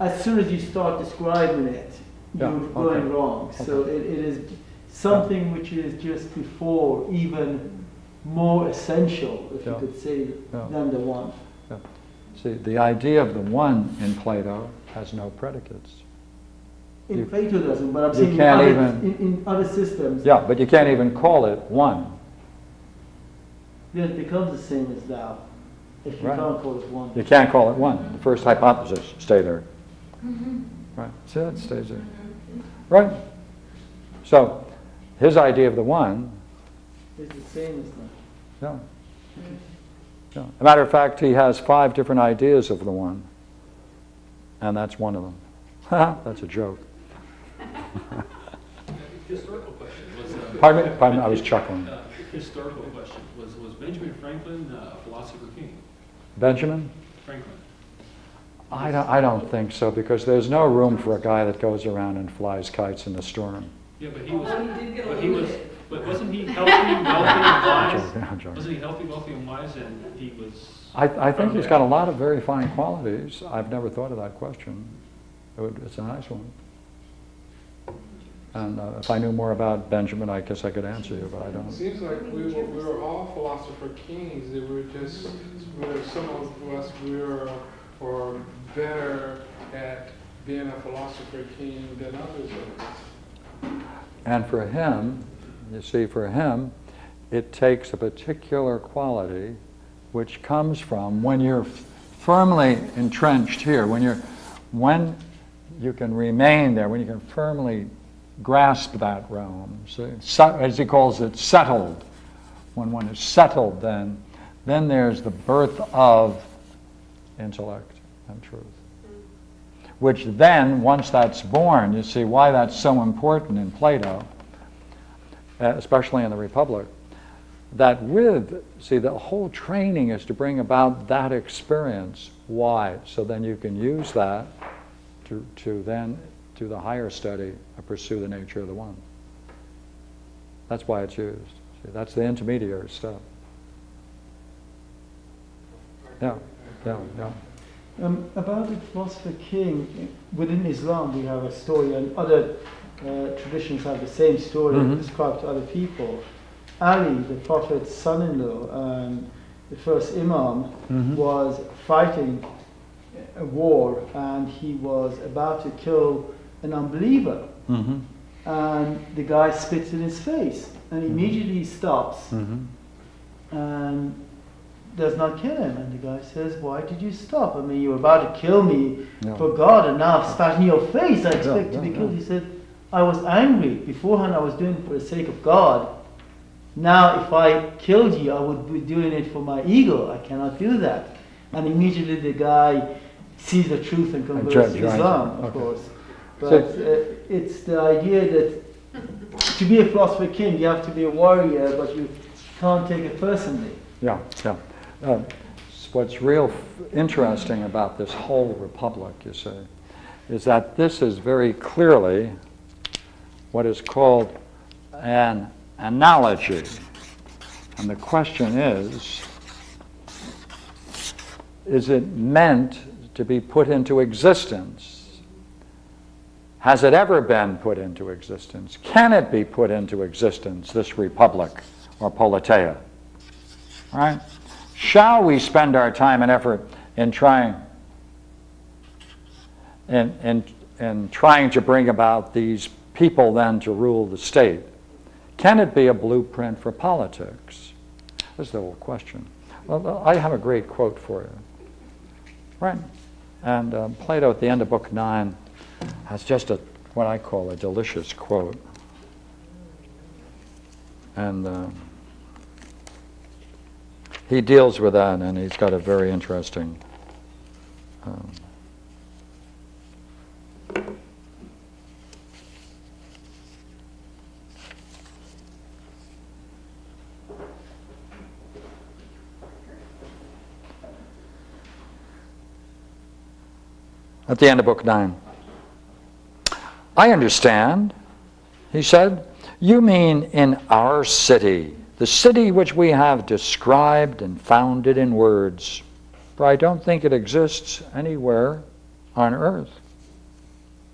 as soon as you start describing it, yeah, you're okay. going wrong. Okay. So it, it is something yeah. which is just before, even more essential, if yeah. you could say, yeah. than the one. Yeah. See, the idea of the one in Plato has no predicates. In you, Plato doesn't, but I'm saying in other, even, in, in other systems. Yeah, but you can't even call it one. Then it becomes the same as thou, if you right. can't call it one. You can't call it one. The first hypothesis, stay there. Mm-hmm. Right, see that stays there. Right? So, his idea of the one... is the same as thou. Yeah. yeah. As a matter of fact, he has five different ideas of the one, and that's one of them. That's a joke. Historical question was, uh, pardon me? Pardon me? I was chuckling. Uh, historical question. Was, was Benjamin Franklin uh, a philosopher king? Benjamin? Franklin. I don't, I don't think so, because there's no room for a guy that goes around and flies kites in the storm. Yeah, but he was... But, he was, but wasn't he healthy, wealthy, and wise? I'm joking, I'm joking. Wasn't he healthy, wealthy, and wise, and he was... I, I think he's got a lot of very fine qualities. I've never thought of that question. It would, it's a nice one. And uh, if I knew more about Benjamin, I guess I could answer you, but I don't. It seems like we were, we were all philosopher kings. They were just, we were, some of us we were, were better at being a philosopher king than others were. And for him, you see, for him, it takes a particular quality which comes from when you're firmly entrenched here, when you're, when you can remain there, when you can firmly grasp that realm. So, as he calls it, settled. When one is settled, then, then there's the birth of intellect and truth. Which then, once that's born, you see why that's so important in Plato, especially in the Republic, that with, see, the whole training is to bring about that experience. Why? So then you can use that to, to then, to the higher study, of pursue the nature of the one. That's why it's used. See, that's the intermediary step. Yeah, yeah, yeah. Um, about the philosopher king, within Islam we have a story, and other uh, traditions have the same story mm-hmm. described to other people. Ali, the Prophet's son-in-law, um, the first Imam, mm-hmm. was fighting a war, and he was about to kill an unbeliever, mm-hmm. and the guy spits in his face, and immediately he stops, mm-hmm. and does not kill him, and the guy says, "Why did you stop? I mean, you were about to kill me no. for God, and now I've spat in your face. I expect no, no, to be killed." No. He said, "I was angry. Beforehand I was doing it for the sake of God. Now if I killed you, I would be doing it for my ego. I cannot do that." And immediately the guy sees the truth and converts to Islam, of okay. course. But so, uh, it's the idea that to be a philosopher king, you have to be a warrior, but you can't take it personally. Yeah, yeah. Uh, what's real f interesting about this whole Republic, you see, is that this is very clearly what is called an analogy. And the question is, is it meant to be put into existence? Has it ever been put into existence? Can it be put into existence, this Republic or Politeia? Right? Shall we spend our time and effort in trying, in, in, in trying to bring about these people then to rule the state? Can it be a blueprint for politics? That's the whole question. Well, I have a great quote for you. Right? And uh, Plato at the end of Book nine has just a, what I call a delicious quote. And Uh, he deals with that, and he's got a very interesting um, at the end of Book nine. "I understand," he said, "you mean in our city, the city which we have described and founded in words, for I don't think it exists anywhere on earth."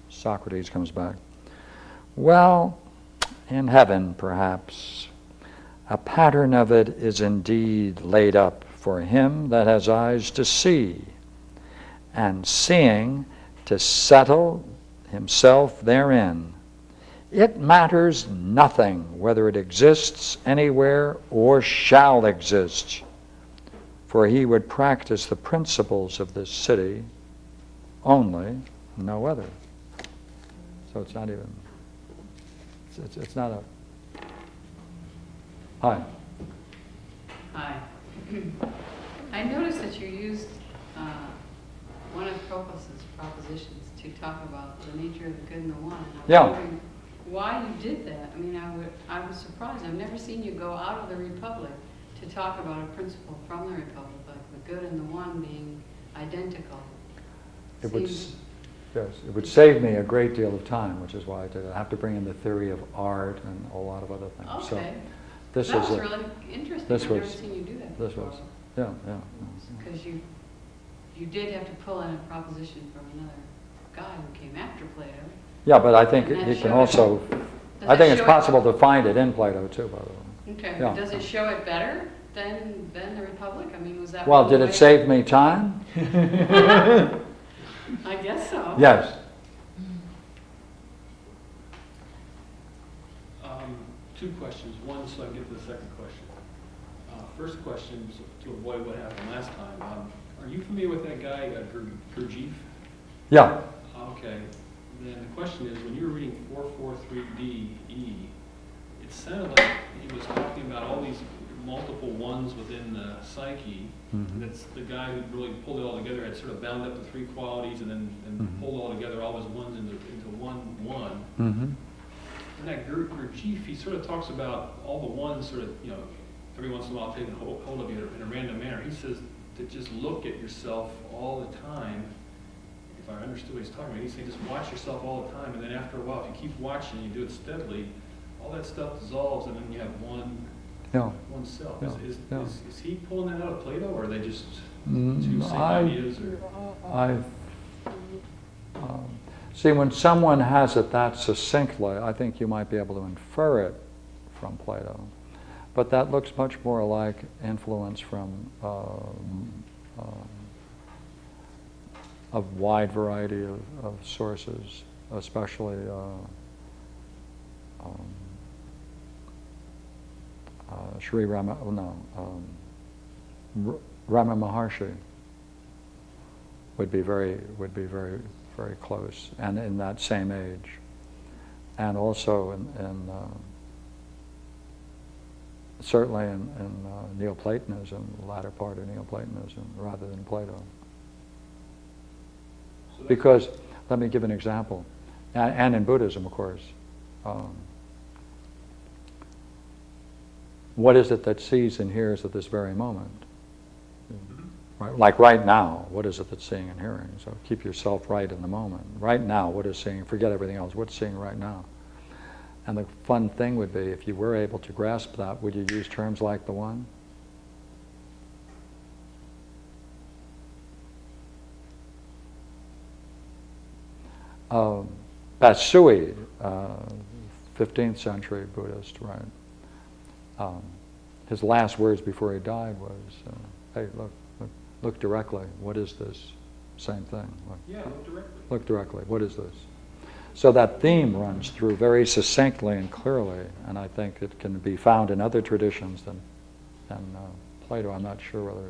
Socrates comes back, "Well, in heaven perhaps. A pattern of it is indeed laid up for him that has eyes to see, and seeing to settle himself therein. It matters nothing whether it exists anywhere or shall exist, for he would practice the principles of this city only, no other." So it's not even, it's, it's, it's not a, hi. Hi. I noticed that you used uh, one of Proclus's propositions to talk about the nature of the good and the one. Yeah. Why you did that? I mean, I, would, I was surprised. I've never seen you go out of the Republic to talk about a principle from the Republic, like the good and the one being identical. It would, yes, it would save me a great deal of time, which is why I did it. I have to bring in the theory of art and a lot of other things. Okay. So this that is was a, really interesting. This I've was, never seen you do that. This before. was, yeah, yeah. Because you, you did have to pull in a proposition from another guy who came after Plato. Yeah, but I think it, it can also, I think it's possible to find it in Plato too, by the way. Okay, yeah. Does it show it better than, than the Republic? I mean, was that... Well, did it save me time? I guess so. Yes. Um, two questions. One, so I can get to the second question. Uh, first question, is to avoid what happened last time. Um, are you familiar with that guy, uh, Gurdjieff? Yeah. Okay. then the question is, when you were reading four forty-three D E, it sounded like he was talking about all these multiple ones within the psyche. Mm-hmm. That's the guy who really pulled it all together, had sort of bound up the three qualities and then and mm-hmm. pulled all together all his ones into, into one one. Mm-hmm. And that Gurdjieff, he sort of talks about all the ones sort of, you know, every once in a while taking hold of you in a random manner. He says to just look at yourself all the time. If I understood what he's talking about, he's saying just watch yourself all the time, and then after a while, if you keep watching and you do it steadily, all that stuff dissolves, and then you have one, no. one self. No. Is, is, no. is, is he pulling that out of Plato, or are they just mm, two same I, ideas? Or? I've, um, see, when someone has it that succinctly, I think you might be able to infer it from Plato. But that looks much more like influence from um, um, a wide variety of, of sources, especially uh, um, uh, Sri Rama, oh no, um, Ramana Maharshi would be very, would be very, very close, and in that same age, and also in, in uh, certainly in, in uh, Neoplatonism, the latter part of Neoplatonism, rather than Plato. Because, let me give an example, and, and in Buddhism, of course, um, what is it that sees and hears at this very moment? Right, like right now, what is it that's seeing and hearing? So keep yourself right in the moment. Right now, what is seeing? Forget everything else. What's seeing right now? And the fun thing would be, if you were able to grasp that, would you use terms like the one? Um, Basui, uh, fifteenth century Buddhist, right? Um, his last words before he died was, uh, "Hey, look, look, look directly. What is this? Same thing. Look, yeah, look directly. Look directly. What is this?" So that theme runs through very succinctly and clearly, and I think it can be found in other traditions than than uh, Plato. I'm not sure whether.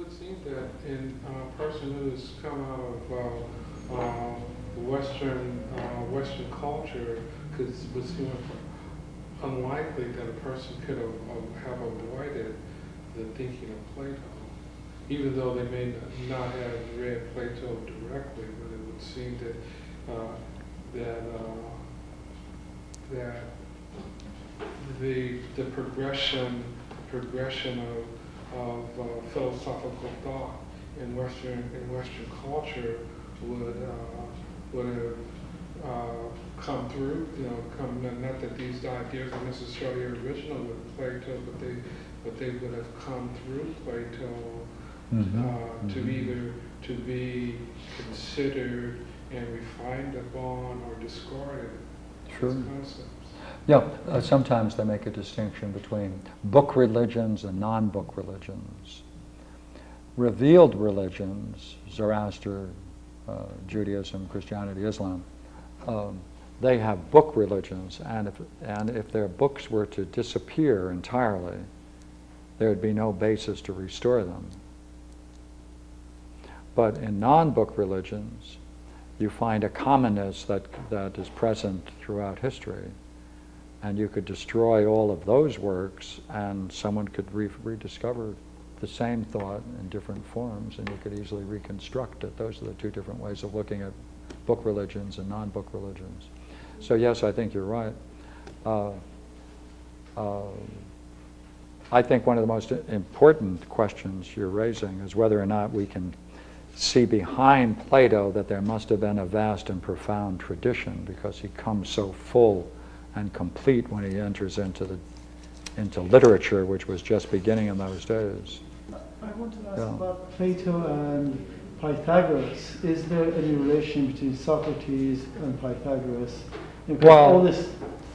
It seems that in a person who's come out of. Uh, uh, Western uh, Western culture, because it was unlikely that a person could have, uh, have avoided the thinking of Plato, even though they may not have read Plato directly, but it would seem that uh, that uh, that the the progression progression of of uh, philosophical thought in Western in Western culture would. Uh, would have uh, come through, you know, come, not that these ideas are necessarily original with Plato, but they, but they would have come through Plato uh, mm-hmm. Mm-hmm. to either, to be considered and refined upon or discarded. Sure. As concepts. Yeah, uh, sometimes they make a distinction between book religions and non-book religions. Revealed religions, Zoroaster, Uh, Judaism, Christianity, Islam, um, they have book religions, and if, and if their books were to disappear entirely, there would be no basis to restore them. But in non-book religions, you find a commonness that, that is present throughout history, and you could destroy all of those works, and someone could re rediscover the same thought in different forms, and you could easily reconstruct it. Those are the two different ways of looking at book religions and non-book religions. So yes, I think you're right. Uh, uh, I think one of the most important questions you're raising is whether or not we can see behind Plato that there must have been a vast and profound tradition, because he comes so full and complete when he enters into the into literature, which was just beginning in those days. I want to ask yeah. about Plato and Pythagoras. Is there any relation between Socrates and Pythagoras? Because well, all this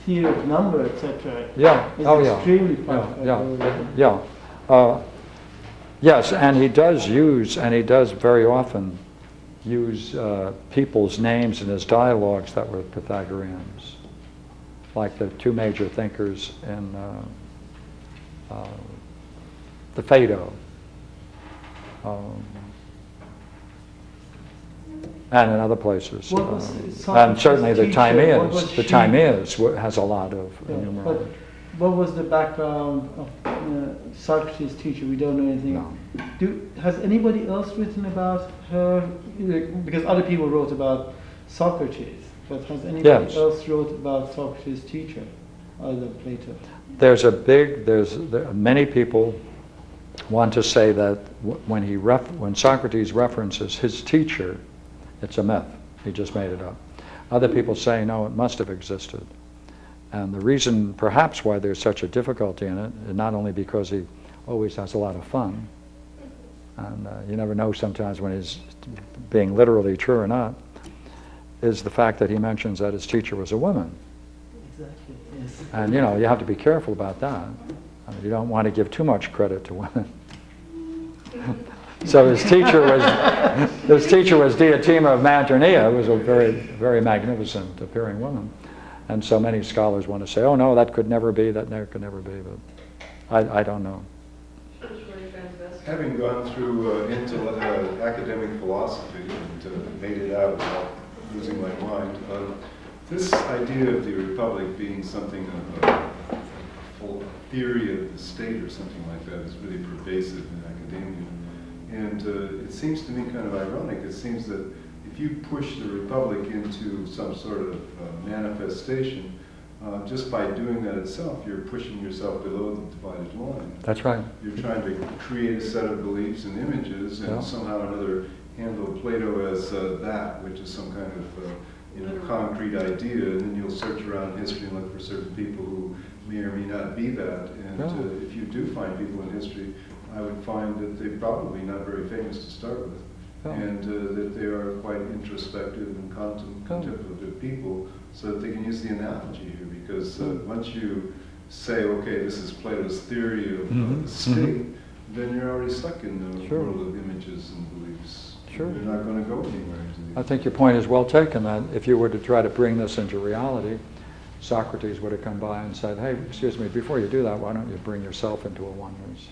theory of number, et cetera. Yeah. Is oh, extremely yeah. Pythagorean. Yeah. yeah. yeah. Uh, yes, and he does use, and he does very often use uh, people's names in his dialogues that were Pythagoreans, like the two major thinkers in. Uh, Uh, the Phaedo. Um, and in other places. What was uh, and certainly the Timaeus, the Timaeus has a lot of yeah, enumerators. What was the background of uh, Socrates' teacher? We don't know anything. No. Do, has anybody else written about her? Because other people wrote about Socrates, but has anybody yes. else wrote about Socrates' teacher other than Plato? There's a big, there's there, many people want to say that w when he ref when Socrates references his teacher, it's a myth. He just made it up. Other people say, no, it must have existed. And the reason, perhaps, why there's such a difficulty in it, is not only because he always has a lot of fun, and uh, you never know sometimes when he's being literally true or not, is the fact that he mentions that his teacher was a woman. Exactly, yes. And you know, you have to be careful about that. I mean, you don't want to give too much credit to women. So his teacher was, his teacher was Diotima of Mantinea, who was a very, very magnificent appearing woman. And so many scholars want to say, oh no, that could never be, that never could never be, but I, I don't know. Having gone through uh, into uh, academic philosophy and uh, made it out without losing my mind, uh, this idea of the Republic being something of a full theory of the state or something like that is really pervasive in academia. And uh, it seems to me kind of ironic. It seems that if you push the Republic into some sort of uh, manifestation, uh, just by doing that itself, you're pushing yourself below the divided line. That's right. You're trying to create a set of beliefs and images, and yeah. somehow or another handle Plato as uh, that, which is some kind of uh, you know, concrete idea, and then you'll search around history and look for certain people who may or may not be that. And yeah. uh, if you do find people in history, I would find that they're probably not very famous to start with. Oh. And uh, that they are quite introspective and contem contemplative oh. people, so that they can use the analogy here, because uh, once you say, okay, this is Plato's theory of mm-hmm. uh, the state, mm-hmm. then you're already stuck in the sure. world of images and beliefs. Sure. You're not going to go anywhere. I think your point is well taken, that if you were to try to bring this into reality, Socrates would have come by and said, hey, excuse me, before you do that, why don't you bring yourself into a oneness?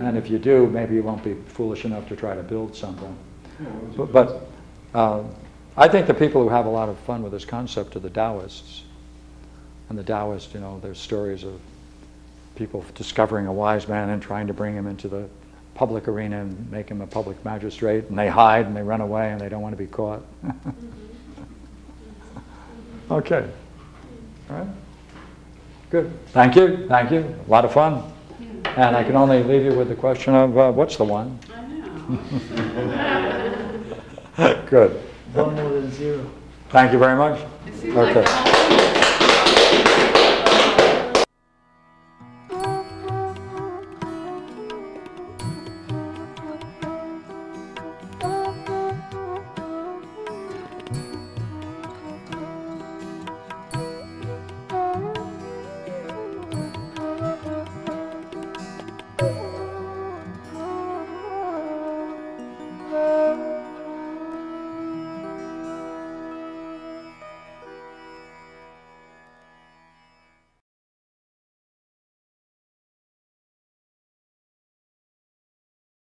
And if you do, maybe you won't be foolish enough to try to build something. Yeah, but but uh, I think the people who have a lot of fun with this concept are the Taoists. And the Taoists, you know, there's stories of people discovering a wise man and trying to bring him into the public arena and make him a public magistrate, and they hide and they run away and they don't want to be caught. Okay. All right. Good. Thank you. Thank you. A lot of fun. And I can only leave you with the question of, uh, what's the one? I know. Good. One more than zero. Thank you very much. It seems okay. Like